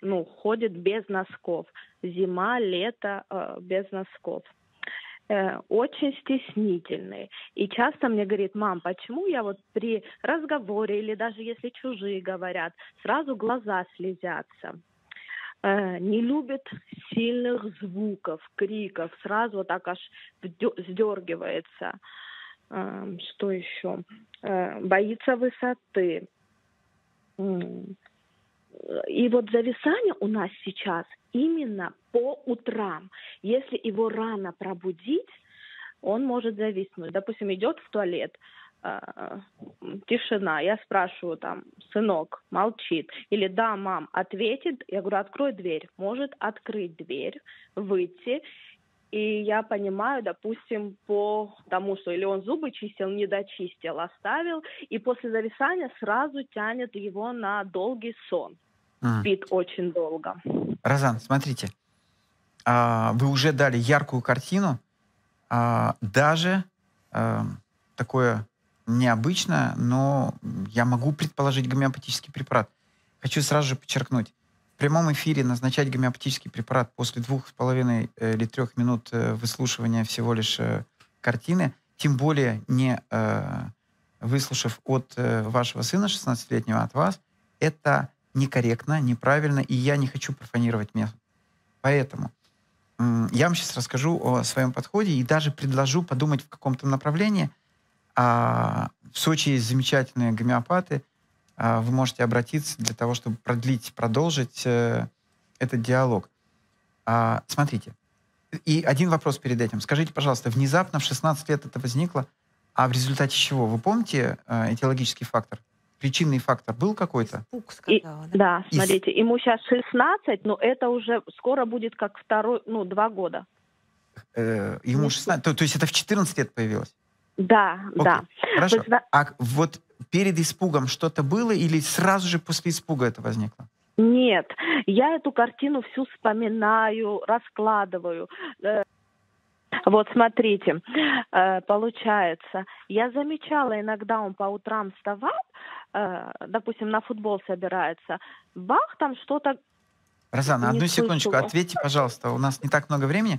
ну, ходит без носков. Зима, лето, без носков. Очень стеснительные. И часто мне говорит: мам, почему я вот при разговоре или даже если чужие говорят, сразу глаза слезятся. Не любит сильных звуков, криков, сразу так аж сдергивается. Что еще? Боится высоты. И вот зависание у нас сейчас именно по утрам. Если его рано пробудить, он может зависнуть. Допустим, идет в туалет, тишина. Я спрашиваю там: сынок, молчит. Или да, мам, ответит. Я говорю: открой дверь. Может открыть дверь, выйти. И я понимаю, допустим, по тому, что или он зубы чистил, не дочистил, оставил. И после зависания сразу тянет его на долгий сон. Спит очень долго. Розан, смотрите, вы уже дали яркую картину. Даже такое необычное, но я могу предположить гомеопатический препарат. Хочу сразу же подчеркнуть. В прямом эфире назначать гомеопатический препарат после 2,5 или 3 минут выслушивания всего лишь картины, тем более не выслушав от вашего сына 16-летнего, от вас, это некорректно, неправильно, и я не хочу профанировать место. Поэтому я вам сейчас расскажу о своем подходе и даже предложу подумать в каком-то направлении. В Сочи есть замечательные гомеопаты, вы можете обратиться для того, чтобы продлить, продолжить этот диалог. Смотрите. И один вопрос перед этим. Скажите, пожалуйста, внезапно в 16 лет это возникло, а в результате чего? Вы помните этиологический фактор? Причинный фактор был какой-то? Да, смотрите, ему сейчас 16, но это уже скоро будет как второй, ну, 2 года. Ему 16, то есть это в 14 лет появилось? Да, окей, да. Хорошо. А вот перед испугом что-то было или сразу же после испуга это возникло? Нет, я эту картину всю вспоминаю, раскладываю. Вот смотрите, получается, я замечала, иногда он по утрам вставал, допустим, на футбол собирается, бах, там что-то... Розана, одну секундочку, ответьте, пожалуйста, у нас не так много времени.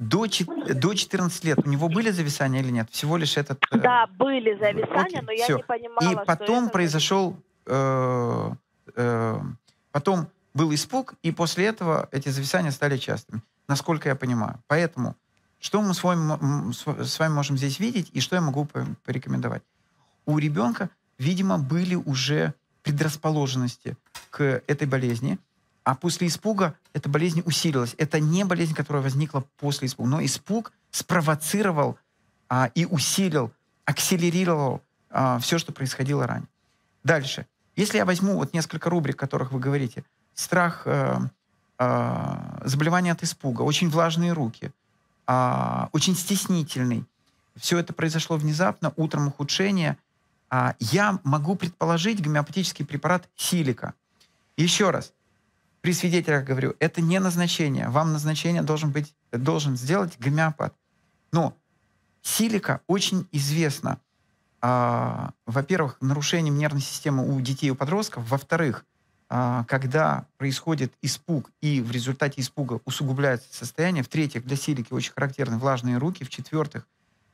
До 14 лет у него были зависания или нет? Всего лишь этот... Да, были зависания, окей, но я все не понимала, и потом произошел... Потом был испуг, и после этого эти зависания стали частыми, насколько я понимаю. Поэтому что мы с вами можем здесь видеть, и что я могу порекомендовать? У ребенка, видимо, были уже предрасположенности к этой болезни, а после испуга эта болезнь усилилась. Это не болезнь, которая возникла после испуга, но испуг спровоцировал и усилил, акселерировал все, что происходило ранее. Дальше. Если я возьму вот несколько рубрик, о которых вы говорите. Страх, заболевание от испуга, очень влажные руки, очень стеснительный. Все это произошло внезапно, утром ухудшение. Я могу предположить гомеопатический препарат Силика. Еще раз. при свидетелях говорю, это не назначение. Вам назначение должен сделать гомеопат. Но силика очень известна. Во-первых, нарушением нервной системы у детей и у подростков. Во-вторых, когда происходит испуг, и в результате испуга усугубляется состояние. В-третьих, для силики очень характерны влажные руки. В-четвертых,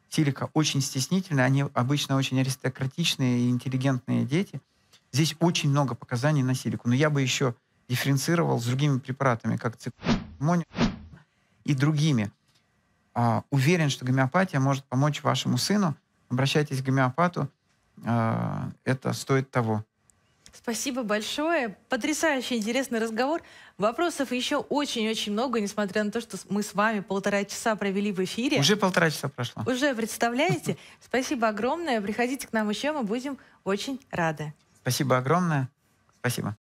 силика очень стеснительная. Они обычно очень аристократичные и интеллигентные дети. Здесь очень много показаний на силику. Но я бы еще дифференцировал с другими препаратами, как цикламония и другими. Уверен, что гомеопатия может помочь вашему сыну. Обращайтесь к гомеопату. Это стоит того. Спасибо большое. Потрясающий интересный разговор. Вопросов еще очень-очень много, несмотря на то, что мы с вами 1,5 часа провели в эфире. Уже 1,5 часа прошло. Уже, представляете? Спасибо огромное. Приходите к нам еще, мы будем очень рады. Спасибо огромное. Спасибо.